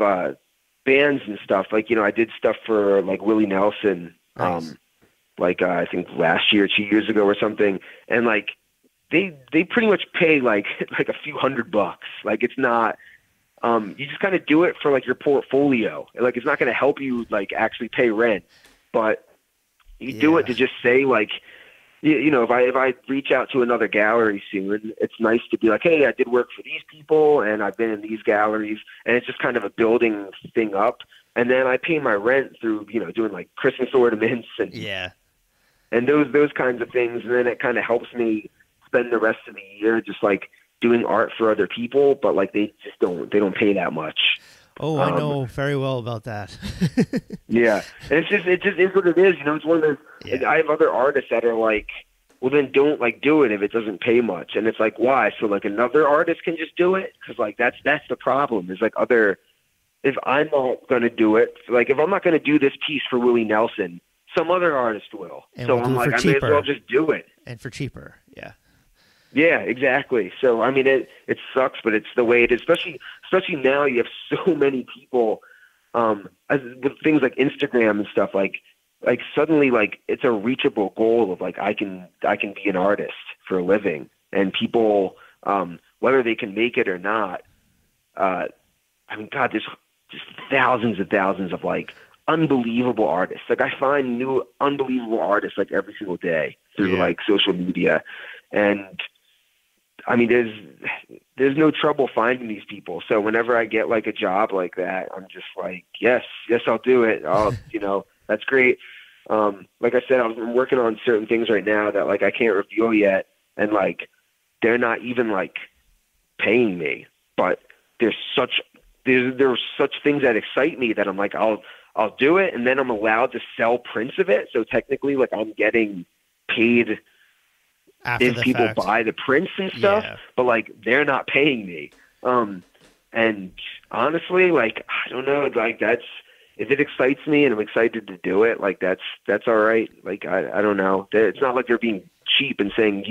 bands and stuff, like, you know, I did stuff for like Willie Nelson, nice. I think last year, 2 years ago or something. And like, they pretty much pay like a few $100. Like it's not, you just kind of do it for like your portfolio. Like it's not going to help you like actually pay rent, but you do it to just say like, you know, if I reach out to another gallery soon, it's nice to be like, hey, I did work for these people and I've been in these galleries, and it's just kind of a building thing up. And then I pay my rent through, you know, doing like Christmas ornaments and those kinds of things. And then it kind of helps me spend the rest of the year just like doing art for other people, but like they don't pay that much. Oh, I know very well about that. And it just is what it is. You know, it's one of those. I have other artists that are like, well, then don't like do it if it doesn't pay much. And it's like, why? So like another artist can just do it? Because like that's the problem. Is like other, if I'm not going to do it, like if I'm not going to do this piece for Willie Nelson, some other artist will. And so I'm like, I may as well just do it. And for cheaper, yeah. Yeah, exactly. So I mean, it sucks, but it's the way it is. Especially now, you have so many people with things like Instagram and stuff. Like suddenly, like it's a reachable goal of like I can be an artist for a living, and people whether they can make it or not. I mean, God, there's just thousands and thousands of like unbelievable artists. Like I find new unbelievable artists like every single day through like social media. And I mean, there's no trouble finding these people. So whenever I get like a job like that, I'm just like, yes, I'll do it. That's great. Like I said, I'm working on certain things right now that like I can't reveal yet. And like, they're not even like paying me, but there's such things that excite me that I'm like, I'll do it. And then I'm allowed to sell prints of it. So technically like I'm getting paid if people buy the prints and stuff, but like they're not paying me. And honestly, like I don't know, like that's if it excites me and I'm excited to do it, like that's all right. Like I don't know. It's not like they're being cheap and saying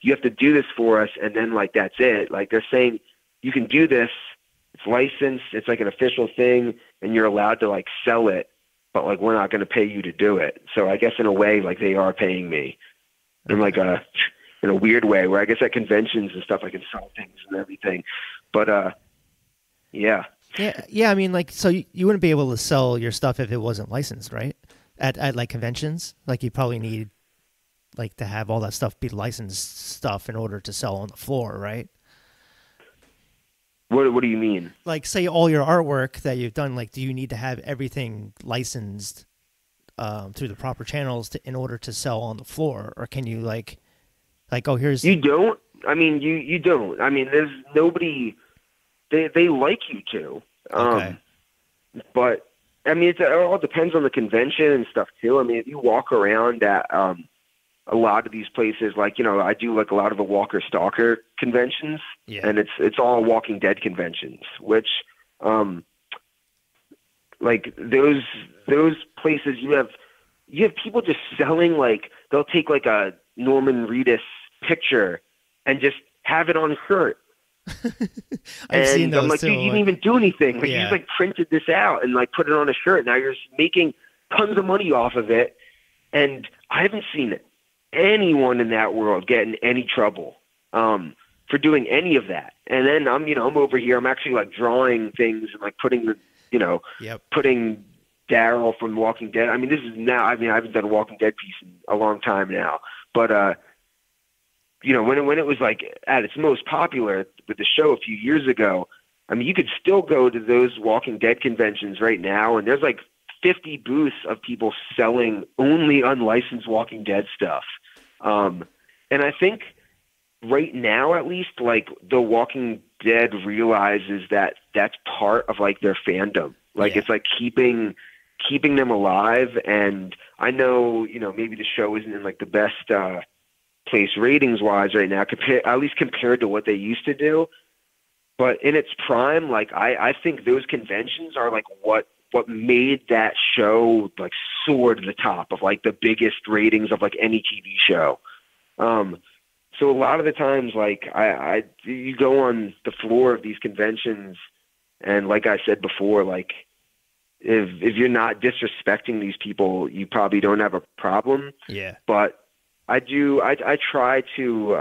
you have to do this for us and then like that's it. Like they're saying you can do this. It's licensed. It's like an official thing, and you're allowed to like sell it. But like we're not going to pay you to do it. So I guess in a way, like they are paying me. And like in a weird way where I guess at conventions and stuff I can sell things and everything, but yeah. I mean, like, so you wouldn't be able to sell your stuff if it wasn't licensed, right? At like conventions, like you probably need like to have all that stuff be licensed stuff in order to sell on the floor, right? What do you mean? Like, say all your artwork that you've done, like, do you need to have everything licensed? Through the proper channels in order to sell on the floor, or can you like oh here's you don't. I mean you don't. I mean there's nobody they like you to. Okay. But I mean it all depends on the convention and stuff too. I mean if you walk around at a lot of these places, like I do like a lot of the Walker Stalker conventions, and it's all Walking Dead conventions, which like those places you have people just selling, like they'll take like a Norman Reedus picture and just have it on a shirt. I've seen those. I'm like, dude, you didn't even do anything. Like you just like printed this out and like put it on a shirt. Now you're making tons of money off of it. And I haven't seen anyone in that world get in any trouble for doing any of that. And then I'm over here. I'm actually like drawing things and like putting the putting Daryl from Walking Dead. I mean, this is now, I mean, I haven't done a Walking Dead piece in a long time now, but, when it was like at its most popular with the show a few years ago, I mean, you could still go to those Walking Dead conventions right now. And there's like 50 booths of people selling only unlicensed Walking Dead stuff. And I think right now, at least, like the Walking Dead realizes that that's part of like their fandom. Like it's like keeping them alive. And I know, maybe the show isn't in like the best place ratings wise right now, at least compared to what they used to do. But in its prime, like I think those conventions are like what made that show like soar to the top of like the biggest ratings of like any TV show. So a lot of the times, like you go on the floor of these conventions, and like I said before, like if you're not disrespecting these people, you probably don't have a problem. Yeah. But I do. I try to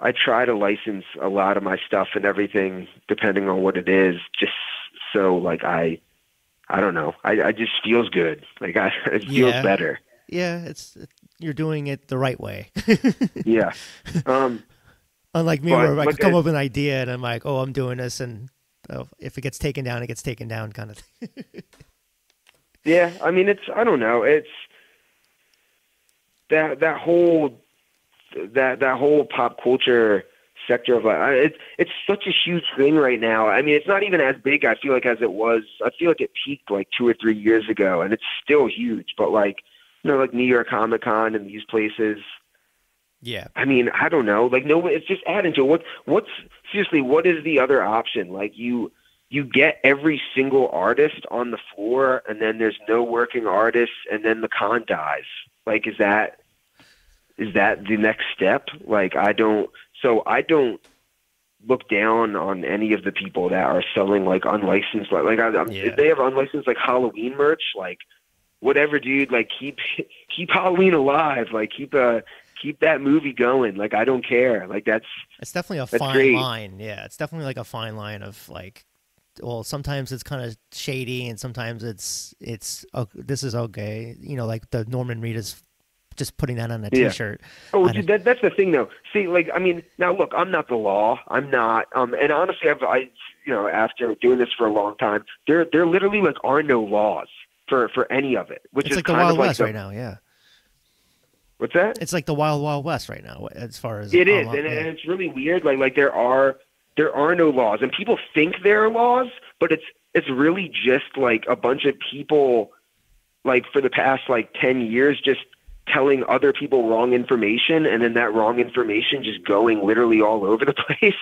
license a lot of my stuff and everything, depending on what it is, just so like I don't know. I just feels good. Like it feels better. Yeah, you're doing it the right way. Yeah. Unlike me, where I could come up with an idea and I'm like, oh, I'm doing this, and if it gets taken down, it gets taken down, kind of thing. Yeah, I mean, I don't know, it's that whole pop culture sector of it's such a huge thing right now. I mean, it's not even as big, I feel like, as it was. I feel like it peaked like 2 or 3 years ago, and it's still huge, but like. Like New York Comic-Con and these places, Yeah. I mean, I don't know. Like, no, it's just adding to it. What's seriously, what is the other option? Like, you get every single artist on the floor, and then there's no working artists, and then the con dies. Like, is that the next step? Like, I don't look down on any of the people that are selling like unlicensed, if they have unlicensed like Halloween merch, like whatever, dude, like keep Halloween alive. Like keep that movie going. Like, I don't care. Like it's definitely a fine line. Yeah. It's definitely like a fine line of like, well, sometimes it's kind of shady and sometimes it's this is okay. You know, like the Norman Reedus just putting that on a t-shirt. Yeah. Oh, dude, that's the thing though. See, like, I mean, now look, I'm not the law. I'm not. And honestly, I after doing this for a long time, there literally like are no laws for any of it, which is like kind of like the Wild West right now. Yeah. What's that? It's like the Wild West right now, as far as it is. And it's really weird. Like there are no laws, and people think there are laws, but it's really just like a bunch of people, like for the past like 10 years, just telling other people wrong information, and then that wrong information just going literally all over the place.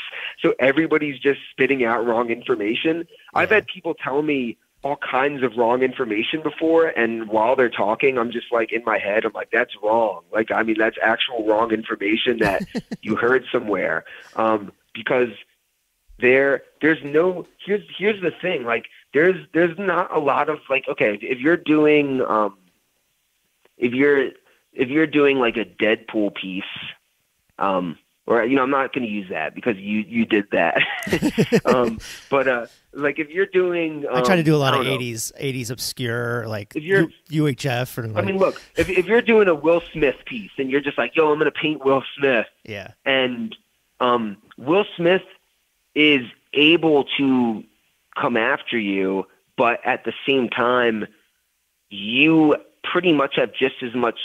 So everybody's just spitting out wrong information. Yeah. I've had people tell me all kinds of wrong information before, and while they're talking, I'm just like, in my head, I'm like, that's wrong. Like, I mean, that's actual wrong information that you heard somewhere. Because there's no, here's the thing. Like there's not a lot of like, okay, if you're doing like a Deadpool piece, or, you know, I'm not going to use that because you did that. but like if you're doing, I try to do a lot of 80s obscure, like if you're UHF or like, I mean, look, if you're doing a Will Smith piece and you're just like, yo, I'm going to paint Will Smith. Yeah. And, Will Smith is able to come after you, but at the same time, you pretty much have just as much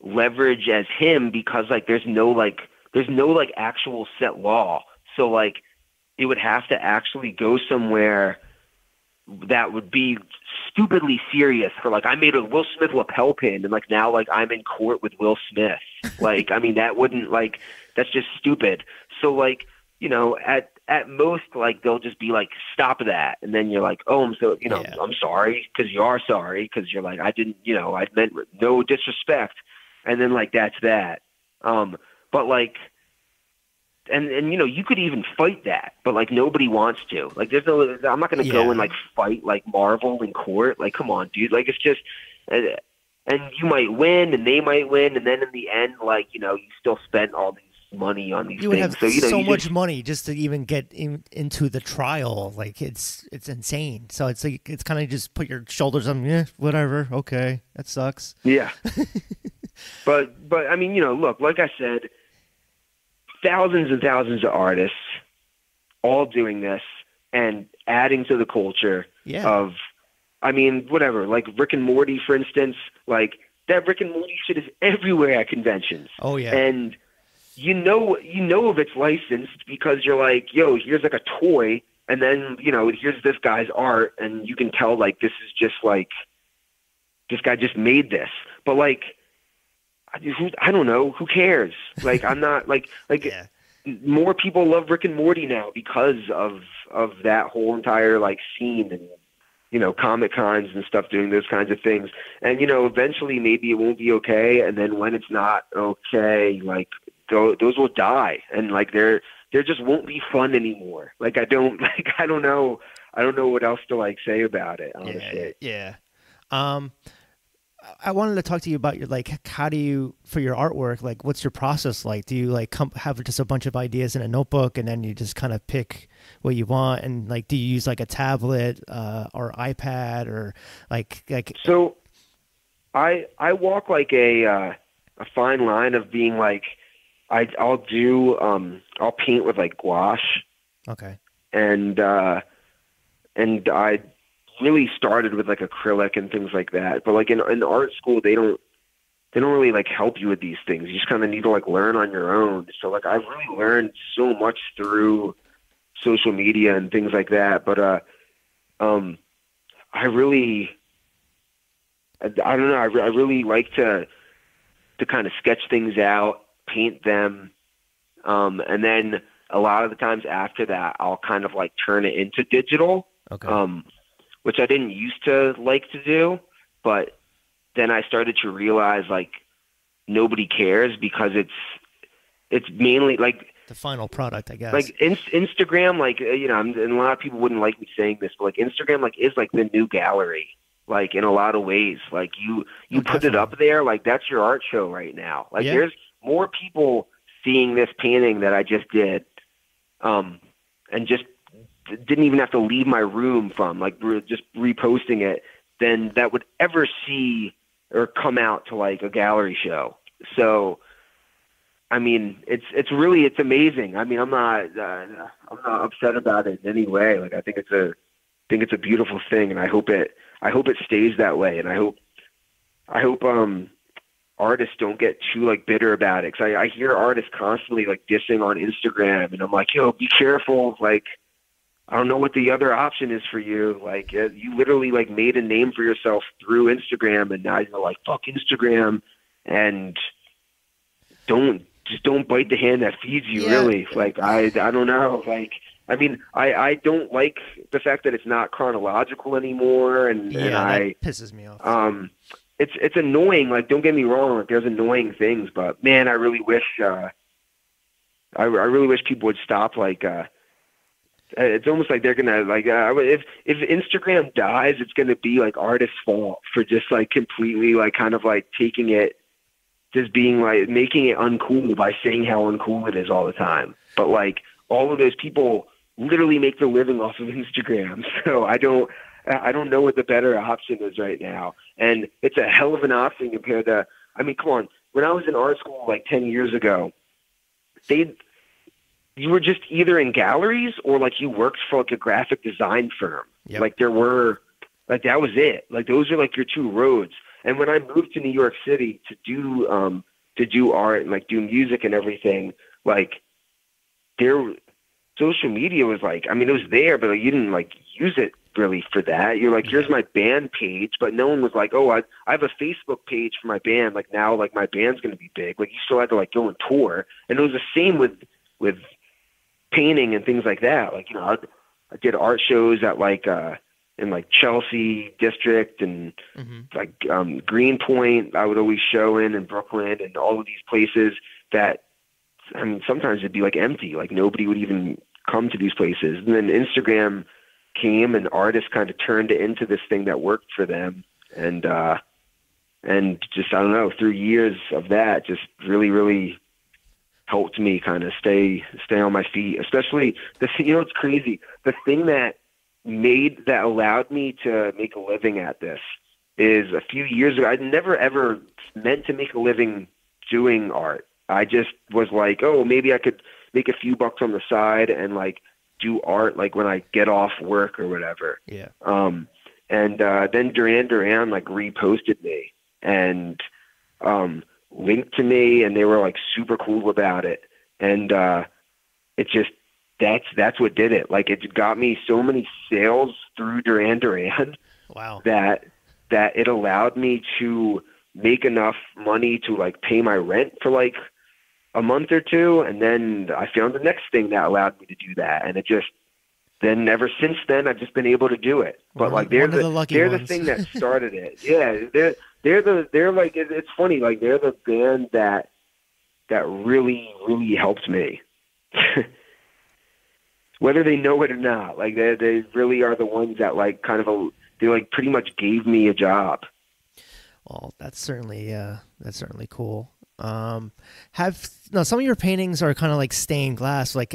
leverage as him, because like there's no actual set law. So like it would have to actually go somewhere that would be stupidly serious for like, I made a Will Smith lapel pin and like now like I'm in court with Will Smith. Like, I mean, that wouldn't, like, that's just stupid. So like, you know, at most, like, they'll just be like, stop that. And then you're like, oh, I'm so, you know, yeah. I'm sorry, because you are sorry, because you're like, I didn't, you know, I meant no disrespect. And then, like, that's that. But, like, and you know, you could even fight that, but, like, nobody wants to. Like, there's no, I'm not going to go and, like, fight, like, Marvel in court. Like, come on, dude. Like, it's just, and you might win, and they might win, and then in the end, like, you know, you still spend all these money on these things. So, you know, so much money just to even get into the trial. Like, it's insane. So it's like, it's kind of just put your shoulders on, yeah, whatever, okay, that sucks. Yeah. but I mean, you know, look, like I said, thousands and thousands of artists all doing this and adding to the culture of, I mean, whatever, like Rick and Morty, for instance, like that Rick and Morty shit is everywhere at conventions. Oh yeah. And you know if it's licensed because you're like, yo, here's like a toy, and then, you know, here's this guy's art, and you can tell like this is just like this guy just made this. But like, I don't know, who cares? Like, I'm not like more people love Rick and Morty now because of that whole entire like scene, and, you know, Comic-Cons and stuff doing those kinds of things. And, you know, eventually maybe it won't be okay, and then when it's not okay, like, those will die, and like there just won't be fun anymore. Like, I don't know what else to like say about it, honestly. Yeah. I wanted to talk to you about your, like, how do you, for your artwork, like, what's your process like? Do you like have just a bunch of ideas in a notebook, and then you just kind of pick what you want, and like, do you use like a tablet or iPad or like? So I walk like a fine line of being like, I'll do, I'll paint with like gouache. Okay. And I really started with like acrylic and things like that. But like in art school, they don't really like help you with these things. You just kind of need to like learn on your own. So like, I've really learned so much through social media and things like that. But, I don't know. I really like to kind of sketch things out, paint them. And then a lot of the times after that, I'll kind of like turn it into digital, okay. Which I didn't used to like to do, but then I started to realize like nobody cares because it's mainly like the final product, I guess. Like Instagram, like, you know, and a lot of people wouldn't like me saying this, but like Instagram, like is like the new gallery, like in a lot of ways, like you put it up there, like that's your art show right now. Like yeah. There's more people seeing this painting that I just did, and just didn't even have to leave my room from like just reposting it, than that would ever see or come out to like a gallery show. So, I mean, it's amazing. I mean, I'm not upset about it in any way. Like I think it's a beautiful thing, and I hope it stays that way. And I hope artists don't get too like bitter about it. Cause I hear artists constantly like dissing on Instagram, and I'm like, yo, be careful. Like, I don't know what the other option is for you. Like you literally like made a name for yourself through Instagram, and now you're like, fuck Instagram. And don't bite the hand that feeds you. Yeah. Really. Like, I don't know. Like, I mean, I don't like the fact that it's not chronological anymore. And, yeah, and that pisses me off. It's annoying. Like, don't get me wrong. Like, there's annoying things, but man, I really wish. I really wish people would stop. Like, it's almost like they're gonna like. If Instagram dies, it's gonna be like artists' fault for just like completely like kind of like taking it, just being like making it uncool by saying how uncool it is all the time. But like all of those people literally make their living off of Instagram. So I don't know what the better option is right now. And it's a hell of an option compared to, I mean, come on, when I was in art school like 10 years ago, you were just either in galleries or like you worked for like a graphic design firm. Yep. Like there were, like that was it. Like those are like your two roads. And when I moved to New York City to do art and like do music and everything, like there, social media was like, I mean, it was there, but like, you didn't like use it really for that. You're like, here's my band page, but no one was like, oh, I have a Facebook page for my band. Like now, like my band's going to be big. Like you still had to like go and tour. And it was the same with painting and things like that. Like, you know, I did art shows at like, in like Chelsea district and like, Greenpoint. I would always show in Brooklyn and all of these places that, I mean, sometimes it'd be like empty, like nobody would even come to these places. And then Instagram came and artists kind of turned it into this thing that worked for them. And just, I don't know, through years of that, just really, really helped me kind of stay on my feet, especially you know, it's crazy. The thing that allowed me to make a living at this is a few years ago, I'd never ever meant to make a living doing art. I just was like, oh, maybe I could make a few bucks on the side and like do art, like when I get off work or whatever. Yeah. And then Duran Duran like reposted me and linked to me, and they were like super cool about it. And it just, that's what did it. Like it got me so many sales through Duran Duran. Wow. That it allowed me to make enough money to like pay my rent for like a month or two, and then I found the next thing that allowed me to do that, and it just then ever since then I've just been able to do it. But like they're the thing that started it. Yeah, they're like, it's funny, like they're the band that really really helped me, whether they know it or not. Like they really are the ones that like kind of they like pretty much gave me a job. Well, that's certainly cool. Some of your paintings are kind of like stained glass. Like,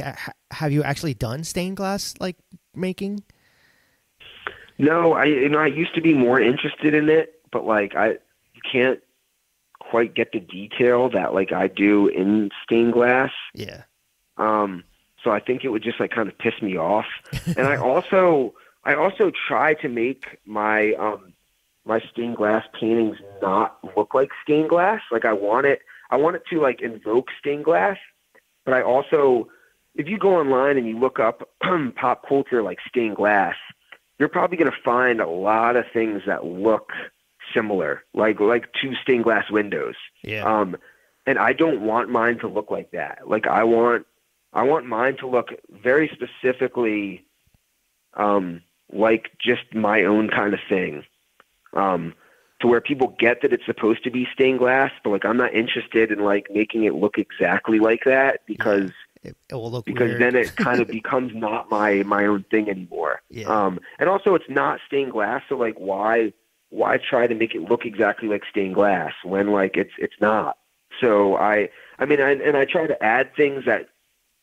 have you actually done stained glass like making? No, I used to be more interested in it, but like you can't quite get the detail that like I do in stained glass. Yeah. So I think it would just like kind of piss me off. And I also try to make my stained glass paintings not look like stained glass. Like I want it to like invoke stained glass, but I also, if you go online and you look up pop culture, like stained glass, you're probably going to find a lot of things that look similar, like two stained glass windows. Yeah. And I don't want mine to look like that. Like I want mine to look very specifically like just my own kind of thing, to where people get that it's supposed to be stained glass, but like I'm not interested in like making it look exactly like that, because it will look weird. Then it kind of becomes not my own thing anymore. Yeah. And also it's not stained glass, so like why try to make it look exactly like stained glass when like it's not? So I try to add things that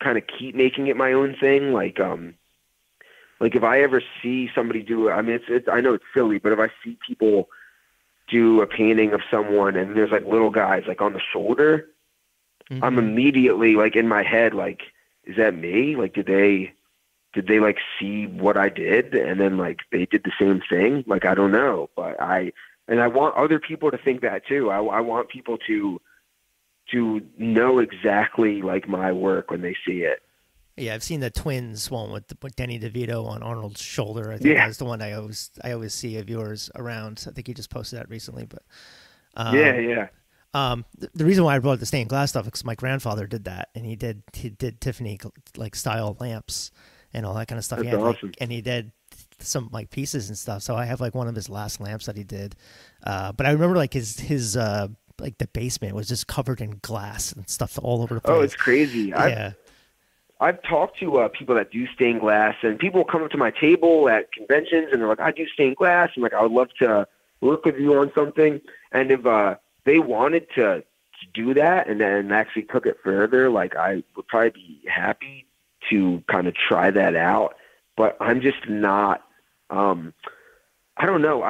kind of keep making it my own thing. Like if I ever see somebody do, I know it's silly, but if I see people do a painting of someone and there's like little guys like on the shoulder, mm-hmm. I'm immediately like in my head, like, is that me? Like, did they like see what I did? And then like, they did the same thing. Like, I don't know, but I want other people to think that too. I want people to know exactly like my work when they see it. Yeah, I've seen the Twins one with Danny DeVito on Arnold's shoulder. I think that's the one I always see of yours around. I think you just posted that recently, but the reason why I brought the stained glass stuff is because my grandfather did that, and he did Tiffany like style lamps and all that kind of stuff. That's awesome. Like, and he did some like pieces and stuff. So I have like one of his last lamps that he did, but I remember like his like the basement was just covered in glass and stuff all over the place. Oh, it's crazy. Yeah. I've talked to people that do stained glass, and people come up to my table at conventions and they're like, I do stained glass. I'm like, I would love to work with you on something. And if they wanted to do that and then actually took it further, like I would probably be happy to kind of try that out, but I'm just not, I don't know.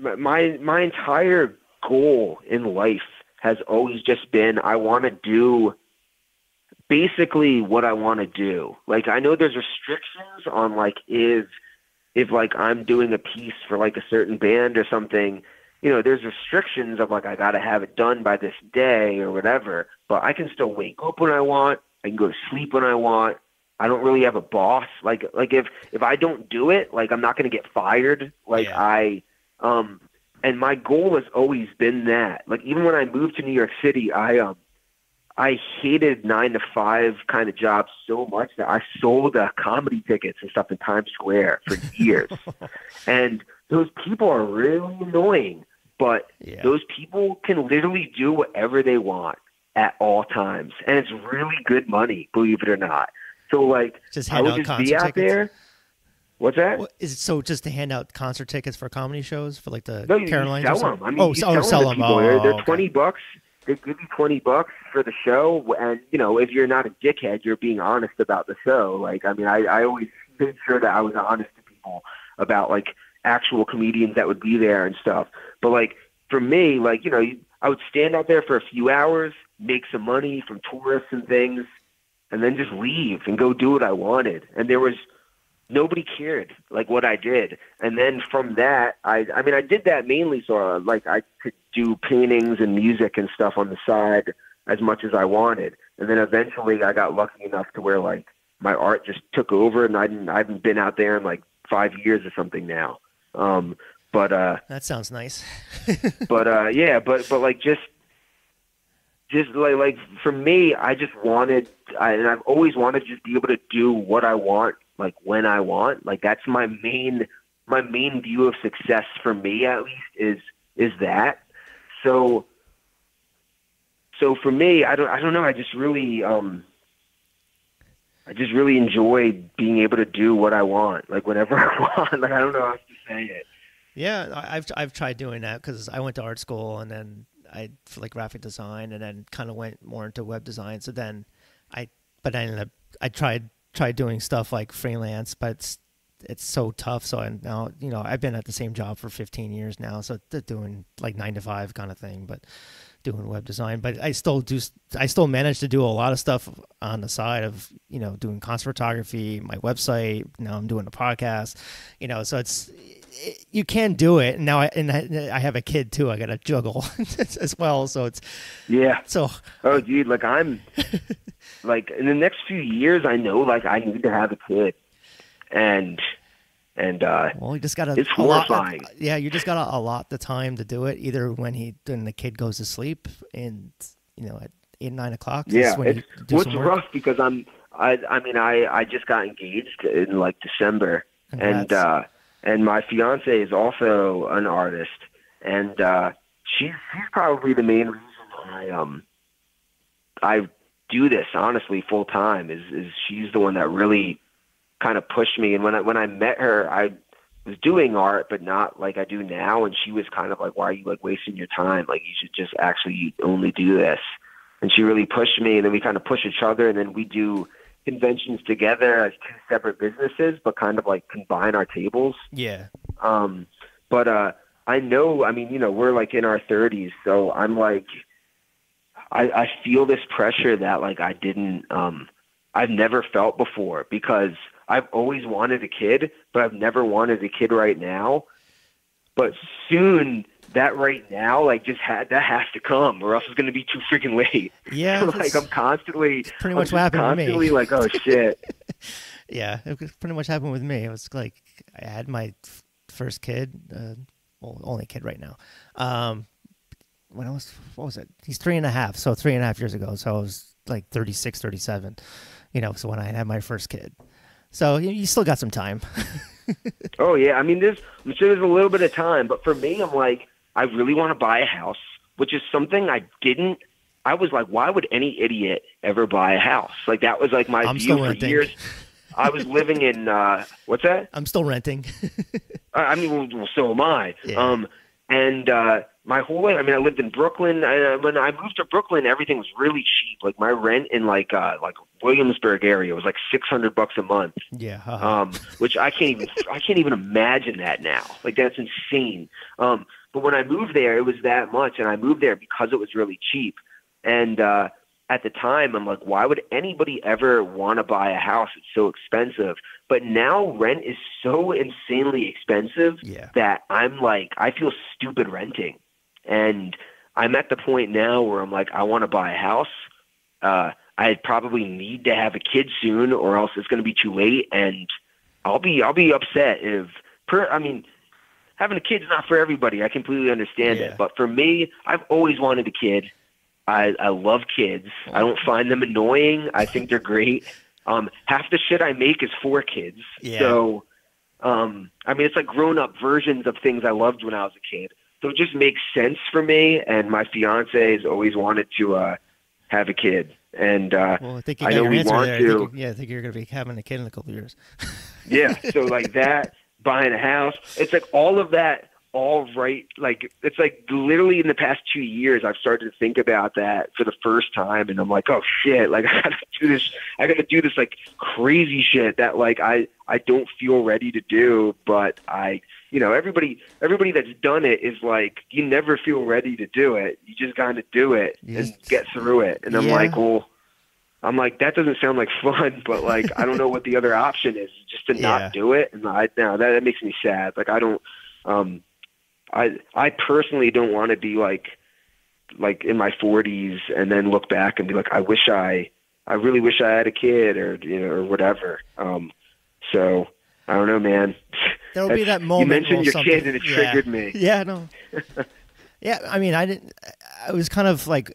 My entire goal in life has always just been, I want to do basically what I want to do. Like, I know there's restrictions on like, if like I'm doing a piece for like a certain band or something, you know, there's restrictions of like, I got to have it done by this day or whatever, but I can still wake up when I want. I can go to sleep when I want. I don't really have a boss. Like if I don't do it, like I'm not going to get fired. Like and my goal has always been that. Like, even when I moved to New York City, I hated 9-to-5 kind of jobs so much that I sold comedy tickets and stuff in Times Square for years. And those people are really annoying, but those people can literally do whatever they want at all times. And it's really good money, believe it or not. So like, I would just be out there. What's that? Is it so just to hand out concert tickets for comedy shows for like the Carolina? No, you sell them. I mean, you sell them. They're $20. They give you $20 for the show, and you know, if you're not a dickhead, you're being honest about the show. Like, I mean, I always made sure that I was honest to people about like actual comedians that would be there and stuff. But like for me, like, you know, I would stand out there for a few hours, make some money from tourists and things, and then just leave and go do what I wanted. And there was. Nobody cared like what I did. And then from that, I mean, I did that mainly so like I could do paintings and music and stuff on the side as much as I wanted. And then eventually I got lucky enough to where like my art just took over, and I haven't been out there in like 5 years or something now. That sounds nice. But like just like for me, I just wanted, and I've always wanted to just be able to do what I want, like when I want. Like that's my main view of success for me, at least, is that. So for me, I don't know. I just really enjoy being able to do what I want, like whenever I want. Like, I don't know how to say it. Yeah. I've tried doing that, 'cause I went to art school and then I like graphic design, and then kind of went more into web design. So then I ended up, I tried doing stuff like freelance, but it's so tough. So I now, you know, I've been at the same job for 15 years now, so doing like 9-to-5 kind of thing, but doing web design. But I still manage to do a lot of stuff on the side of, you know, doing concert photography, my website. Now I'm doing a podcast, you know, so you can do it. And now I have a kid too. I got to juggle as well. So it's, yeah. So, oh dude, like I'm like in the next few years, I know like I need to have a kid, and And well, you just got to. It's horrifying. Yeah, you just got to allot the time to do it. Either when the kid goes to sleep, and you know, at 8 or 9 o'clock. Yeah, it's rough because I just got engaged in like December. Congrats. And my fiance is also an artist, and she's probably the main reason I do this honestly full time. Is she's the one that really kind of pushed me. And when I met her, I was doing art, but not like I do now. And she was kind of like, "Why are you like wasting your time? Like you should just actually only do this." And she really pushed me, and then we kind of push each other, and then we do conventions together as two separate businesses, but kind of like combine our tables. Yeah. But I know, I mean, you know, we're like in our 30s, so I'm like, I feel this pressure that like I didn't, I've never felt before, because I've always wanted a kid, but I've never wanted a kid right now. But soon, that right now, like, that has to come, or else it's going to be too freaking late. Yeah. Like, it's pretty much what happened to me. Like, oh, shit. Yeah, it pretty much happened with me. It was like, I had my first kid, well, only kid right now. What was it? He's 3.5, so 3.5 years ago. So I was like 36, 37, you know, so when I had my first kid. So you still got some time. Oh, yeah. I mean, I'm sure there's a little bit of time. But for me, I'm like, I really want to buy a house, which is something I didn't. I was like, why would any idiot ever buy a house? Like, that was like my view for years. I was living in, what's that? I'm still renting. I mean, well, so am I. Yeah. And my whole life, I mean, I lived in Brooklyn. When I moved to Brooklyn, everything was really cheap. Like my rent in like Williamsburg area was like $600 a month. Yeah. Uh-huh. Which I can't even imagine that now. Like that's insane. But when I moved there, it was that much, and I moved there because it was really cheap. And at the time, I'm like, why would anybody ever want to buy a house? It's so expensive. But now rent is so insanely expensive that I'm like, I feel stupid renting. And I'm at the point now where I'm like, I want to buy a house. I probably need to have a kid soon, or else it's going to be too late. And I'll be upset having a kid's not for everybody. I completely understand it. But for me, I've always wanted a kid. I love kids. I don't find them annoying. I think they're great. Half the shit I make is for kids. Yeah. So, I mean, it's like grown up versions of things I loved when I was a kid. So it just makes sense for me, and my fiance has always wanted to have a kid, and I know we want to. I think you're going to be having a kid in a couple of years. Yeah, so like that, buying a house, it's like all of that, all right. Like it's like literally in the past 2 years, I've started to think about that for the first time, and I'm like, oh shit, like I got to do this. I got to do this like crazy shit that like I don't feel ready to do, but I. You know, everybody that's done it is like, you never feel ready to do it. You just got to do it and get through it. And I'm like, well, I'm like, that doesn't sound like fun, but like, I don't know what the other option is, just to not do it. And that makes me sad. Like, I don't, I personally don't want to be like in my 40s and then look back and be like, I really wish I had a kid, or, you know, or whatever. So I don't know, man. There'll be that moment. You mentioned your kid, and it triggered me. Yeah, no. Yeah, I mean, I didn't. I was kind of like,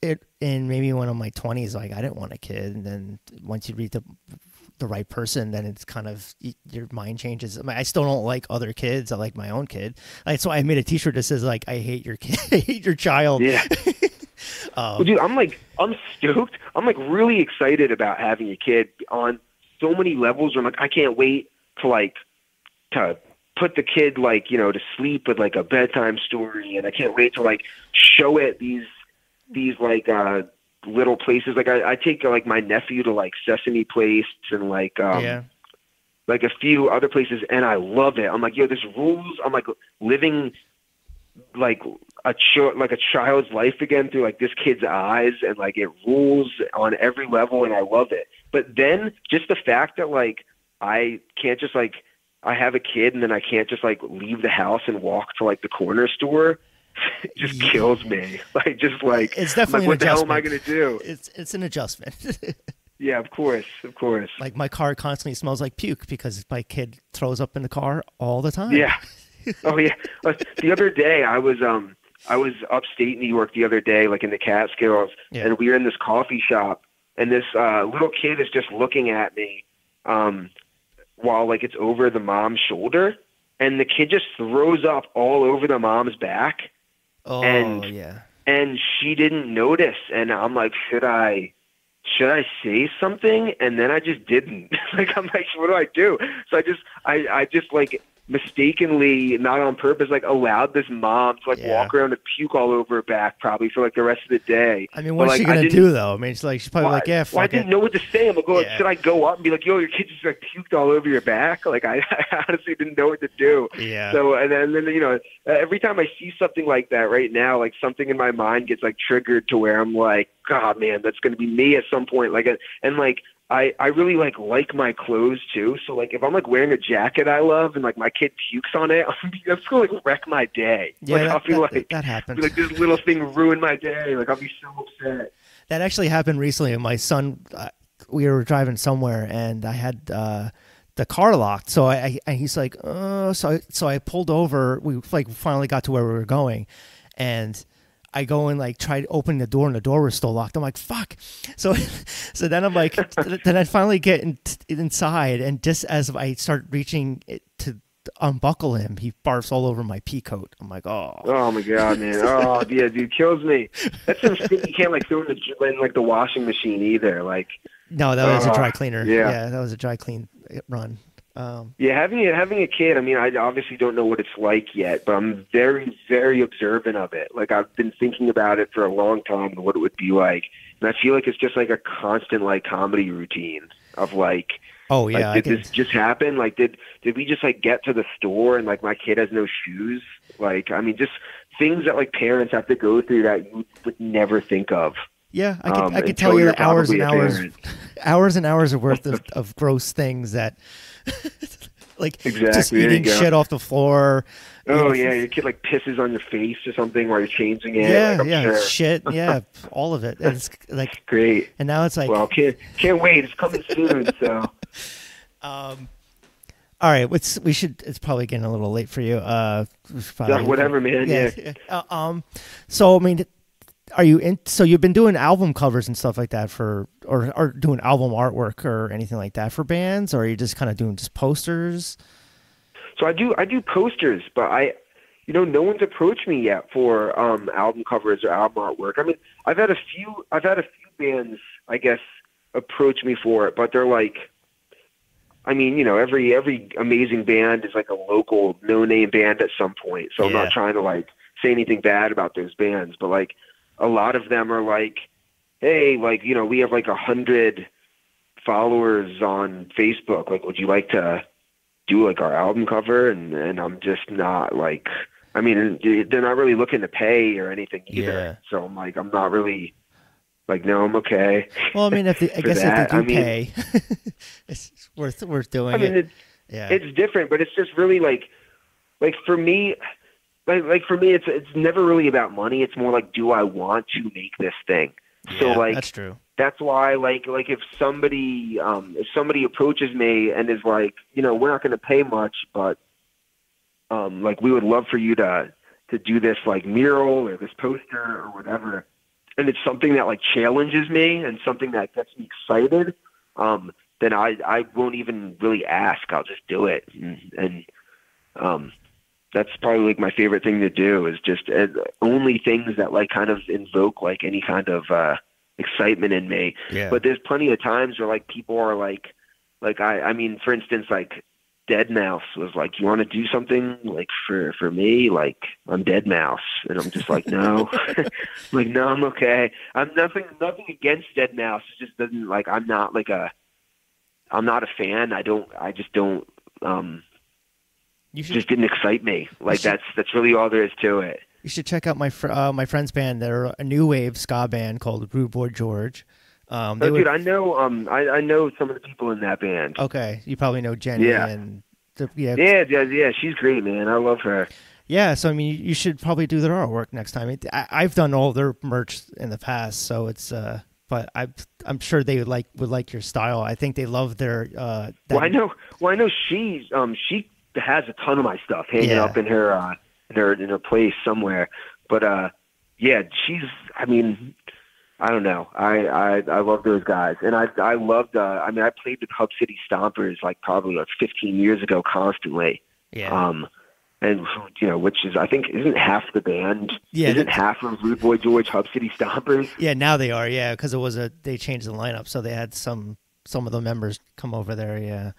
in maybe one of my 20s, like I didn't want a kid, and then once you reach the right person, then it's kind of your mind changes. I mean, I still don't like other kids. I like my own kid. Like, so I made a T-shirt that says like, "I hate your kid, I hate your child." Yeah. Well, dude, I'm stoked. I'm like really excited about having a kid on so many levels. I'm like, I can't wait to like to put the kid like, you know, to sleep with like a bedtime story, and I can't wait to like show it these like little places. Like I take like my nephew to like Sesame Place and like like a few other places, and I love it. I'm like, yo, this rules. I'm like living like a child's life again through like this kid's eyes, and like it rules on every level, and I love it. But then just the fact that like I can't just like I have a kid and then I can't just like leave the house and walk to like the corner store. It just kills me. Like, just like, it's definitely like, what the hell am I going to do? It's an adjustment. Yeah, of course, of course. Like my car constantly smells like puke because my kid throws up in the car all the time. Yeah. Oh yeah. The other day I was upstate New York the other day, like in the Catskills, and we were in this coffee shop, and this little kid is just looking at me while like it's over the mom's shoulder, and the kid just throws up all over the mom's back. Oh, and, yeah. And she didn't notice, and I'm like, should I say something? And then I just didn't. Like, I'm like, what do I do? So I just like mistakenly, not on purpose, like allowed this mom to like walk around and puke all over her back probably for like the rest of the day. I mean, what's she gonna do though? I mean, it's like she's probably like, yeah, fuck I didn't know what to say. I'm like, oh, should I go up and be like, yo, your kid just like puked all over your back? Like I honestly didn't know what to do. Yeah. So and then you know, every time I see something like that right now, like something in my mind gets like triggered to where I'm like, God, man, that's gonna be me at some point. Like, and like. I really like my clothes too. So like if I'm like wearing a jacket I love and like my kid pukes on it, I'm just gonna like wreck my day. Yeah, like, I'll be like that happened. Be like this little thing ruined my day. Like I'll be so upset. That actually happened recently. My son, we were driving somewhere and I had the car locked. So and he's like, oh, so I pulled over. We like finally got to where we were going, and I go and like try to open the door, and the door was still locked. I'm like, fuck. So then I'm like, then I finally get inside, and just as I start reaching to unbuckle him, he barfs all over my pea coat. I'm like, oh. Oh my God, man. Oh yeah, dude, kills me. That's some shit you can't like throw in like the washing machine either. Like, no, that was a dry cleaner. Yeah. Yeah, that was a dry clean run. Yeah, having a kid, I mean, I obviously don't know what it's like yet, but I'm very, very observant of it. Like, I've been thinking about it for a long time and what it would be like. And I feel like it's just like a constant, like, comedy routine of, like, oh, yeah, like, did this just happen? Like, did we just, like, get to the store and, like, my kid has no shoes? Like, I mean, just things that, like, parents have to go through that you would never think of. Yeah, I could tell you that hours and hours are worth of gross things that, like, exactly. Just eating shit off the floor. Oh yeah, your kid like pisses on your face or something while you're changing it. Yeah, like, shit, yeah, all of it. And it's like great. And now it's like, well, can't wait. It's coming soon. So, all right, we should. It's probably getting a little late for you. Whatever, man. Yeah. So I mean. Are you in? So you've been doing album covers and stuff like that for, or doing album artwork or anything like that for bands, or are you just kind of doing just posters? So I do posters, but you know, no one's approached me yet for album covers or album artwork. I mean, I've had a few bands, I guess, approach me for it, but they're like, I mean, you know, every amazing band is like a local no-name band at some point. So I'm not trying to like say anything bad about those bands, but like. A lot of them are like, hey, like, you know, we have like 100 followers on Facebook. Like, would you like to do like our album cover? And I'm just not like, I mean, they're not really looking to pay or anything either. Yeah. So I'm like, I'm not really like, no, I'm okay. Well, I mean, if they do pay, it's worth doing. I mean, it's different, but it's just really like for me. Like for me, it's never really about money. It's more like, do I want to make this thing? Yeah, so like that's true. That's why like if somebody approaches me and is like, you know, we're not going to pay much, but like we would love for you to do this like mural or this poster or whatever, and it's something that like challenges me and something that gets me excited, then I won't even really ask. I'll just do it and that's probably like my favorite thing to do is just only things that like kind of invoke like any kind of excitement in me. Yeah. But there's plenty of times where like people are like I mean, for instance, like Deadmau5 was like, you want to do something like for me? Like I'm Deadmau5, and I'm just like, no, like, no, I'm okay. I'm nothing against Deadmau5. It just doesn't like, I'm not a fan. I just don't, just didn't excite me. Like that's really all there is to it. You should check out my friend's band. They're a new wave ska band called Boy George. Dude, I know. I know some of the people in that band. Okay, you probably know Jenny. Yeah. And yeah. She's great, man. I love her. Yeah, so I mean, you should probably do their artwork next time. I've done all their merch in the past, so it's but I'm sure they would like your style. I think they love their. Well, I know she has a ton of my stuff hanging up in her place somewhere. But yeah, she's. I mean, I don't know. I love those guys, and I loved. I mean, I played with Hub City Stompers like probably like 15 years ago constantly. Yeah. And you know, which is I think isn't half the band. Yeah, isn't half of Rude Boy George Hub City Stompers? Yeah, now they are. Yeah, because it was they changed the lineup, so they had some of the members come over there. Yeah,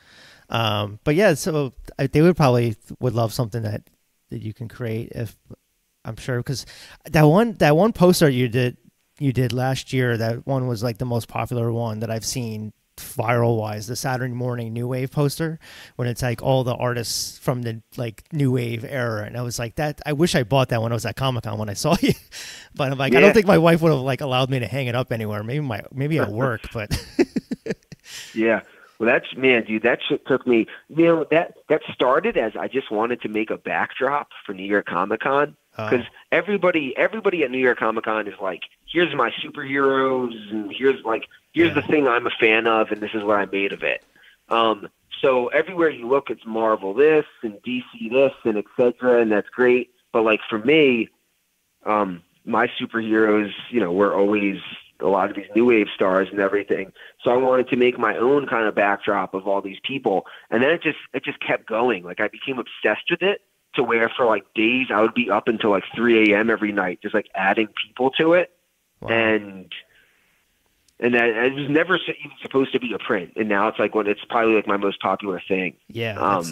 but yeah, so they would probably love something that you can create. If I'm sure, because that one poster you did last year, that one was like the most popular one that I've seen. Viral wise, the Saturday morning new wave poster, when it's like all the artists from the like new wave era, and I was like, that I wish I bought that when I was at Comic-Con when I saw you. But I'm like, yeah. I don't think my wife would have like allowed me to hang it up anywhere, maybe at work, but yeah. Well, that's, man, dude, that shit took me, you know, that started as I just wanted to make a backdrop for New York Comic-Con, because everybody at New York Comic-Con is like, here's my superheroes, and here's the thing I'm a fan of, and this is what I made of it. So everywhere you look, it's Marvel this, and DC this, and et cetera, and that's great. But like for me, my superheroes, you know, were always a lot of these new wave stars and everything. So I wanted to make my own kind of backdrop of all these people. And then it just kept going. Like I became obsessed with it, to where for like days I would be up until like 3 a.m. every night, just like adding people to it. Wow. And it was never even supposed to be a print, and now it's like it's probably like my most popular thing. Yeah,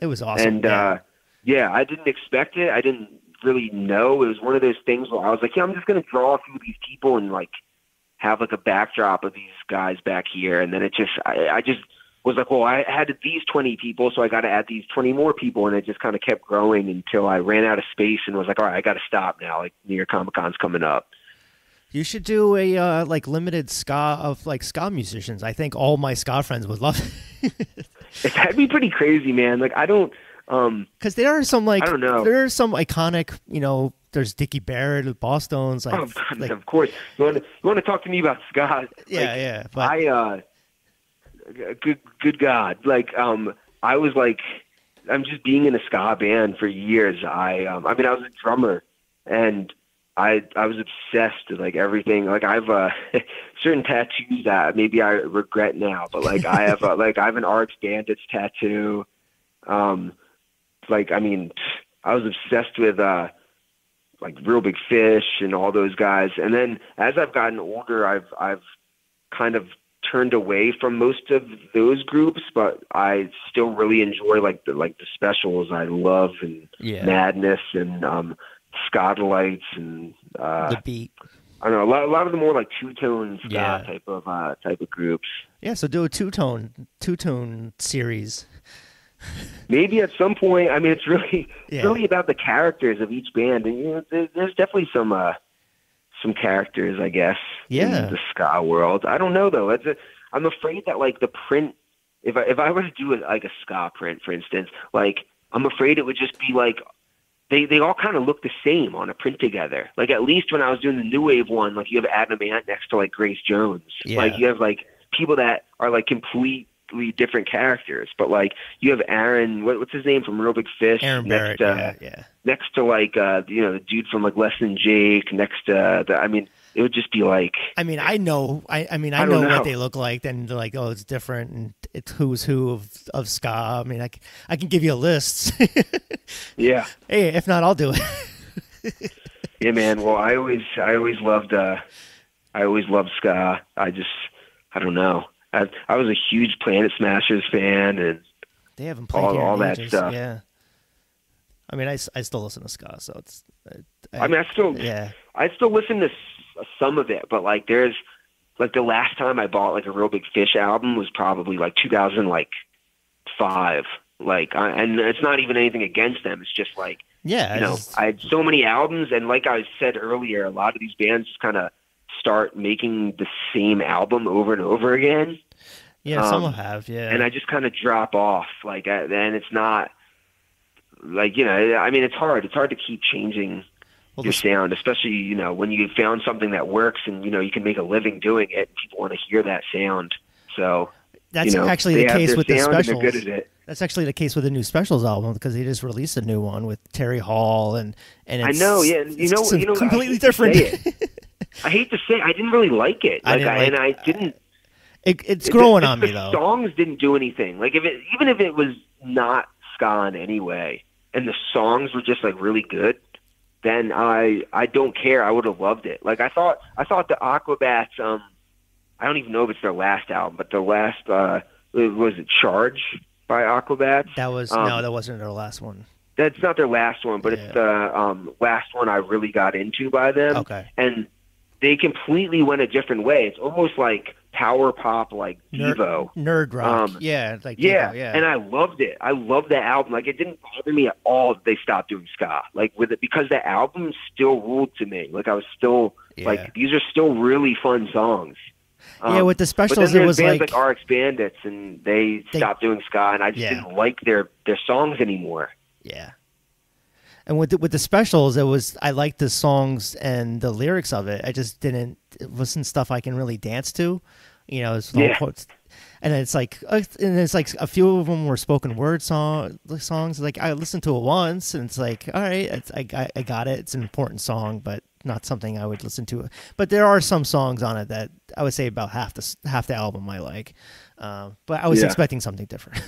it was awesome. And yeah. Yeah, I didn't expect it. I didn't really know. It was one of those things where I was like, yeah, I'm just gonna draw a few of these people and like have like a backdrop of these guys back here, and then it just I just was like, well, I had these 20 people, so I got to add these 20 more people, and it just kind of kept growing until I ran out of space and was like, all right, I got to stop now. Like New York Comic-Con's coming up. You should do a like limited ska of like ska musicians. I think all my ska friends would love it. That'd be pretty crazy, man. Like I don't, because there are some like I don't know. There are some iconic, you know. There's Dickie Barrett with Boston's. Like, oh, like, of course. You want to talk to me about ska? Yeah, like, yeah. But... good God! Like I was like, I'm just being in a ska band for years. I mean, I was a drummer and. I was obsessed with like everything. Like I've certain tattoos that maybe I regret now, but like I have I have an RX Bandits tattoo. Like I mean, I was obsessed with like Real Big Fish and all those guys. And then as I've gotten older, I've kind of turned away from most of those groups, but I still really enjoy like the Specials. I love and Madness and Scotlights and The Beat. I don't know a lot of the more like two-tone ska type of groups. Yeah, so do a two-tone series. Maybe at some point. I mean, it's really about the characters of each band, and you know, there's definitely some characters, I guess. Yeah, in the ska world. I don't know though. I'm afraid that like the print, if I were to do like a ska print, for instance, like I'm afraid it would just be like. They all kind of look the same on a print together. Like at least when I was doing the new wave one, like you have Adam Ant next to like Grace Jones. Yeah. Like you have like people that are like completely different characters. But like you have Aaron, what's his name from Real Big Fish? Aaron Barrett, next to like you know the dude from like Less Than Jake. Next to I mean it would just be like. I mean I know I know what they look like. Then they're like, oh, it's different, and it's who's who of ska. I mean I can give you a list. Yeah. Hey, if not, I'll do it. Yeah, man. Well, I always loved ska. I don't know. I was a huge Planet Smashers fan, and they haven't played all that stuff. Yeah. I mean, I still listen to ska, so it's. I mean, I still listen to some of it, but like there's like the last time I bought like a Real Big Fish album was probably like 2005. Like, and it's not even anything against them. It's just like, yeah, you know, I had so many albums, and like I said earlier, a lot of these bands just kind of start making the same album over and over again. Yeah, some have, yeah. And I just kind of drop off. Like, and it's not like, you know, I mean, it's hard. It's hard to keep changing your sound, especially, you know, when you found something that works and, you know, you can make a living doing it. People want to hear that sound. So that's actually the case with the Specials. Good at it. That's actually the case with the new Specials album, because they just released a new one with Terry Hall and it's, I know, yeah, you know, completely different. I hate to say, I didn't really like it. Like, I didn't. It's growing on me though. The songs didn't do anything. Like even if it was not ska in any way, and the songs were just like really good, then I don't care. I would have loved it. Like I thought the Aquabats, I don't even know if it's their last album, but their last was it Charge by Aquabats? That was no, that wasn't their last one. That's not their last one, but it's the last one I really got into by them. Okay. And they completely went a different way. It's almost like power pop, like Devo, nerd rock. Devo. And I loved it. I loved that album. Like, it didn't bother me at all that they stopped doing ska. Like, with it, because the album still ruled to me. Like, I was still like, these are still really fun songs. Yeah, with the Specials, it was bands like RX Bandits, and they stopped doing ska, and I just didn't like their songs anymore. Yeah. And with the Specials, it was, I liked the songs and the lyrics of it. I just didn't, it wasn't stuff I can really dance to, you know. It's and it's like, a few of them were spoken word songs. Like, I listened to it once, and it's like, all right, I got it. It's an important song, but not something I would listen to. But there are some songs on it that I would say about half the album I like. But I was expecting something different.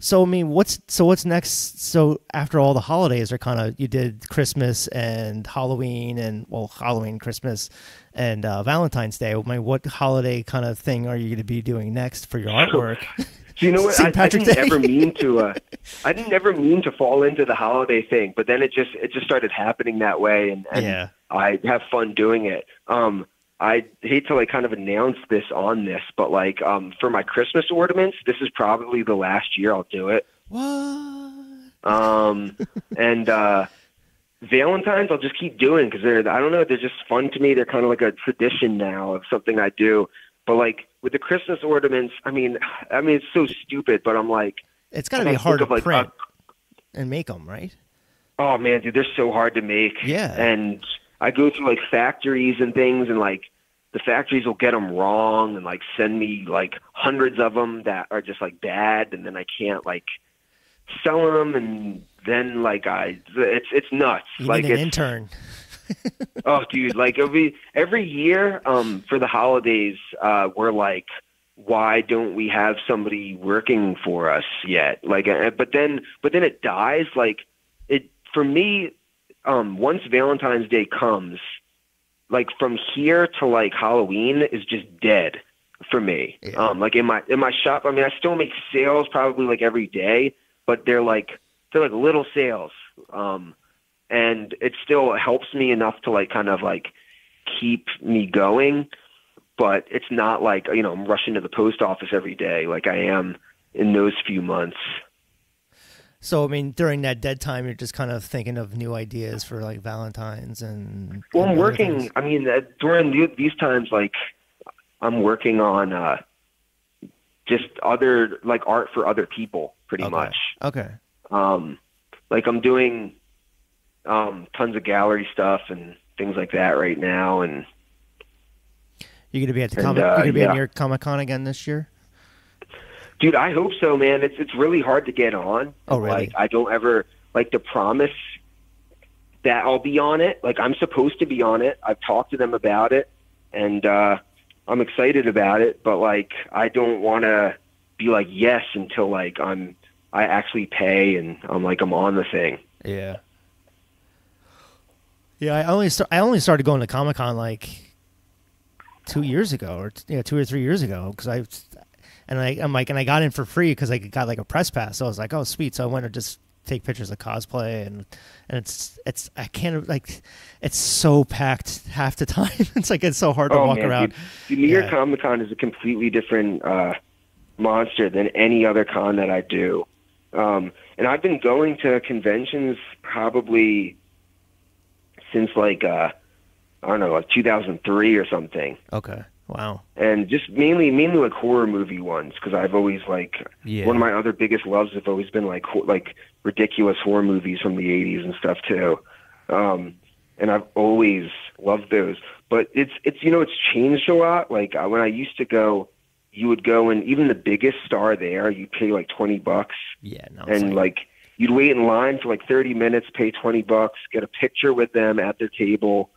So I mean, what's next? So after all the holidays are kind of, you did Christmas and Halloween and Halloween, Christmas, and Valentine's Day. I mean, what holiday kind of thing are you going to be doing next for your artwork? Do you know what? I didn't ever mean to. I didn't ever mean to fall into the holiday thing, but then it just started happening that way, and I have fun doing it. I hate to kind of announce this on this, but for my Christmas ornaments, this is probably the last year I'll do it. What? And Valentine's, I'll just keep doing, because I don't know, they're just fun to me. They're kind of like a tradition now of something I do. But with the Christmas ornaments, I mean it's so stupid, but I'm like, it's got to be hard to print and make them, right? Oh man, dude, they're so hard to make. Yeah, and I go through factories and things, and the factories will get them wrong and send me hundreds of them that are just bad, and then I can't sell them, and then it's nuts. You need an intern. Oh dude, it'll be every year for the holidays we're like, why don't we have somebody working for us yet? But then it dies. For me, once Valentine's Day comes, from here to Halloween is just dead for me. Yeah. In my shop, I mean, I still make sales probably every day, but they're little sales. And it still helps me enough to keep me going, but it's not I'm rushing to the post office every day like I am in those few months. So, I mean, during that dead time, you're just kind of thinking of new ideas for, Valentine's and... Well, I'm working... Things. I mean, during these times, I'm working on just other... art for other people, pretty much. Okay. I'm doing tons of gallery stuff and things like that right now, and... You're going to be at New York Comic-Con again this year? Dude, I hope so, man. It's really hard to get on. Oh, really? I don't ever like to promise that I'll be on it. I'm supposed to be on it. I've talked to them about it, and I'm excited about it. But I don't want to be yes until I actually pay and I'm on the thing. Yeah. Yeah, I only started going to Comic-Con 2 years ago, or 2 or 3 years ago, because And I got in for free because I got a press pass. So I was like, oh, sweet. So I went to just take pictures of cosplay, and I can't, it's so packed half the time. It's so hard to walk around. New York Comic-Con is a completely different monster than any other con that I do. And I've been going to conventions probably since I don't know, 2003 or something. Okay. Wow. And just mainly like horror movie ones, because I've always like, one of my other biggest loves have always been like ridiculous horror movies from the 80s and stuff too. And I've always loved those, but it's, you know, it's changed a lot. Like when I used to go, you would go and even the biggest star there, you'd pay like $20. Yeah. No, and insane. Like, you'd wait in line for like 30 minutes, pay $20, get a picture with them at their table.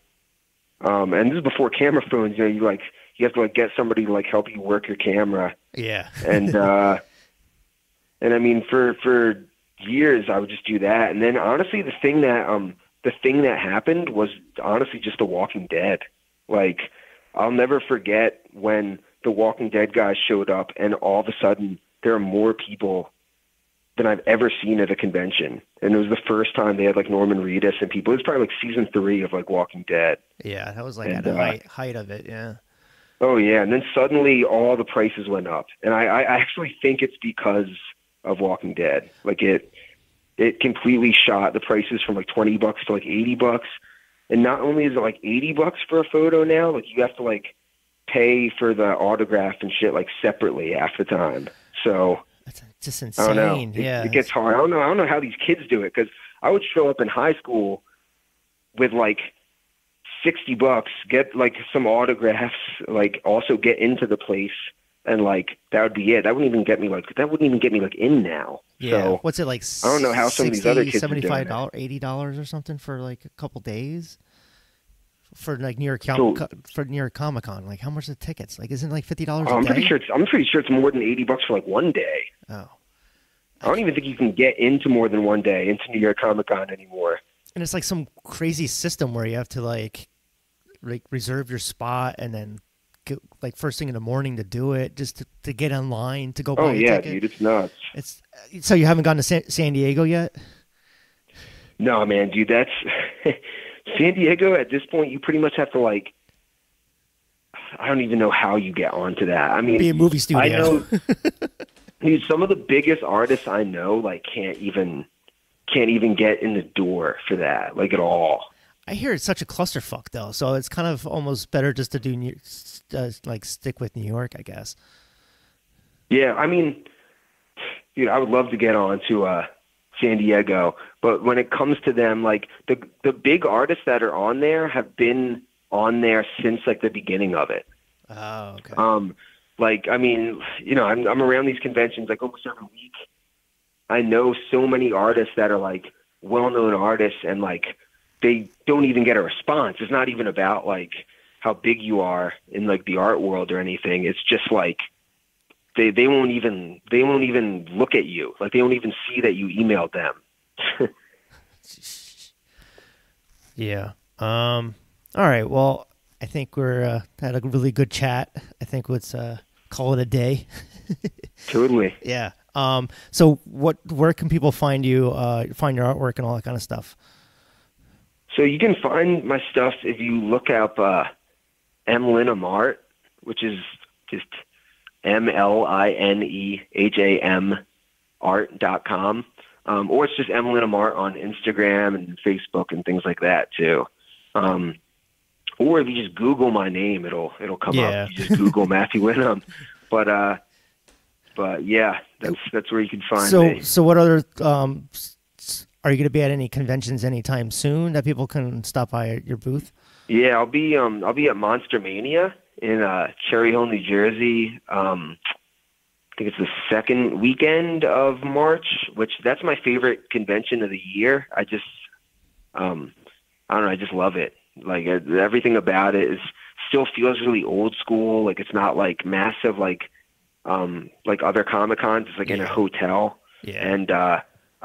And this is before camera phones, you know, you have to like get somebody to like help you work your camera. Yeah. And I mean, for years I would just do that. And then honestly, the thing that happened was honestly just The Walking Dead. Like I'll never forget when The Walking Dead guys showed up and all of a sudden there are more people than I've ever seen at a convention. And it was the first time they had like Norman Reedus and people. It was probably like season 3 of like Walking Dead. Yeah. That was like at the height of it. Yeah. Oh yeah. And then suddenly all the prices went up. And I actually think it's because of Walking Dead. Like it completely shot the prices from like $20 to like $80. And not only is it like $80 for a photo now, like you have to like pay for the autograph and shit like separately half the time. So that's just insane. I don't know. It gets hard. I don't know how these kids do it, because I would show up in high school with like $60, get like some autographs, like also get into the place, and like that would be it. That wouldn't even get me in now. Yeah. So, what's it like? I don't know how some 60, of these other kids $75, $80 or something for like a couple days for like New York Comic-Con. Like how much are the tickets? Like isn't it like $50 a day? I'm pretty sure it's more than $80 for like one day. Oh. I don't even think you can get into more than one day into New York Comic-Con anymore. And it's like some crazy system where you have to like reserve your spot and then get, like first thing in the morning to do it, just to get online to go buy a ticket. Dude, it's nuts. It's so you haven't gone to San Diego yet? No, man, dude, that's San Diego at this point. You pretty much have to like, I don't even know how you get onto that. I mean, be a movie studio. I know, dude, some of the biggest artists I know like can't even get in the door for that, like at all. I hear it's such a clusterfuck, though. So it's kind of almost better just to do stick with New York, I guess. Yeah, I mean, dude, I would love to get on to San Diego, but when it comes to them, like the big artists that are on there have been on there since like the beginning of it. Oh, okay. Like I mean, you know, I'm around these conventions like almost every week. I know so many artists that are like well-known artists and like they don't even get a response. It's not even about like how big you are in like the art world or anything. It's just like they won't even look at you. Like they don't even see that you emailed them. Yeah. All right. Well, I think we're had a really good chat. I think let's call it a day. Totally. Yeah. So where can people find you, find your artwork and all that kind of stuff? So you can find my stuff if you look up, MLinham Art, which is just MLINEHAM art.com. Or it's just MLinham Art on Instagram and Facebook and things like that too. Or if you just Google my name, it'll come up. You just Google Matthew Linehan. But yeah, that's where you can find me. So what other are you going to be at any conventions anytime soon that people can stop by at your booth? Yeah, I'll be at Monster Mania in Cherry Hill, New Jersey. I think it's the second weekend of March, which that's my favorite convention of the year. I just I don't know, I just love it. Like everything about it still feels really old school. Like it's not like massive like other Comic-Cons. It's like in a hotel. Yeah.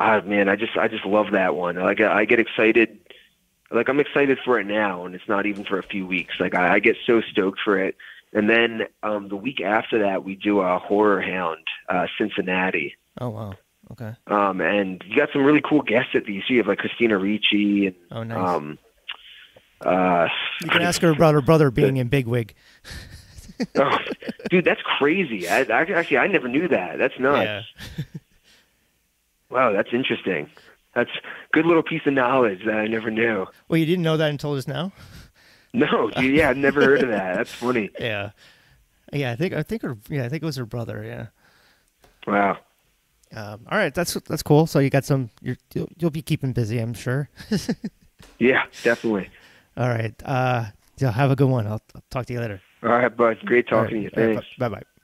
And, man, I just love that one. Like I get excited. Like I'm excited for it now. And it's not even for a few weeks. Like I get so stoked for it. And then, the week after that, we do a Horror Hound, Cincinnati. Oh, wow. Okay. And you got some really cool guests at these. You have like Christina Ricci and, oh, nice. You can ask her about her brother being in Bigwig. Oh, dude, that's crazy. I never knew that. That's nuts. Yeah. Wow, that's interesting. That's a good little piece of knowledge that I never knew. Well, you didn't know that until just now? No, dude, yeah, I've never heard of that. That's funny. Yeah, yeah, I think it was her brother. Yeah. Wow. All right, that's cool. So you got some. You'll be keeping busy, I'm sure. Yeah, definitely. All right. Have a good one. I'll talk to you later. All right, bud. Great talking to you. Thanks. Bye bye.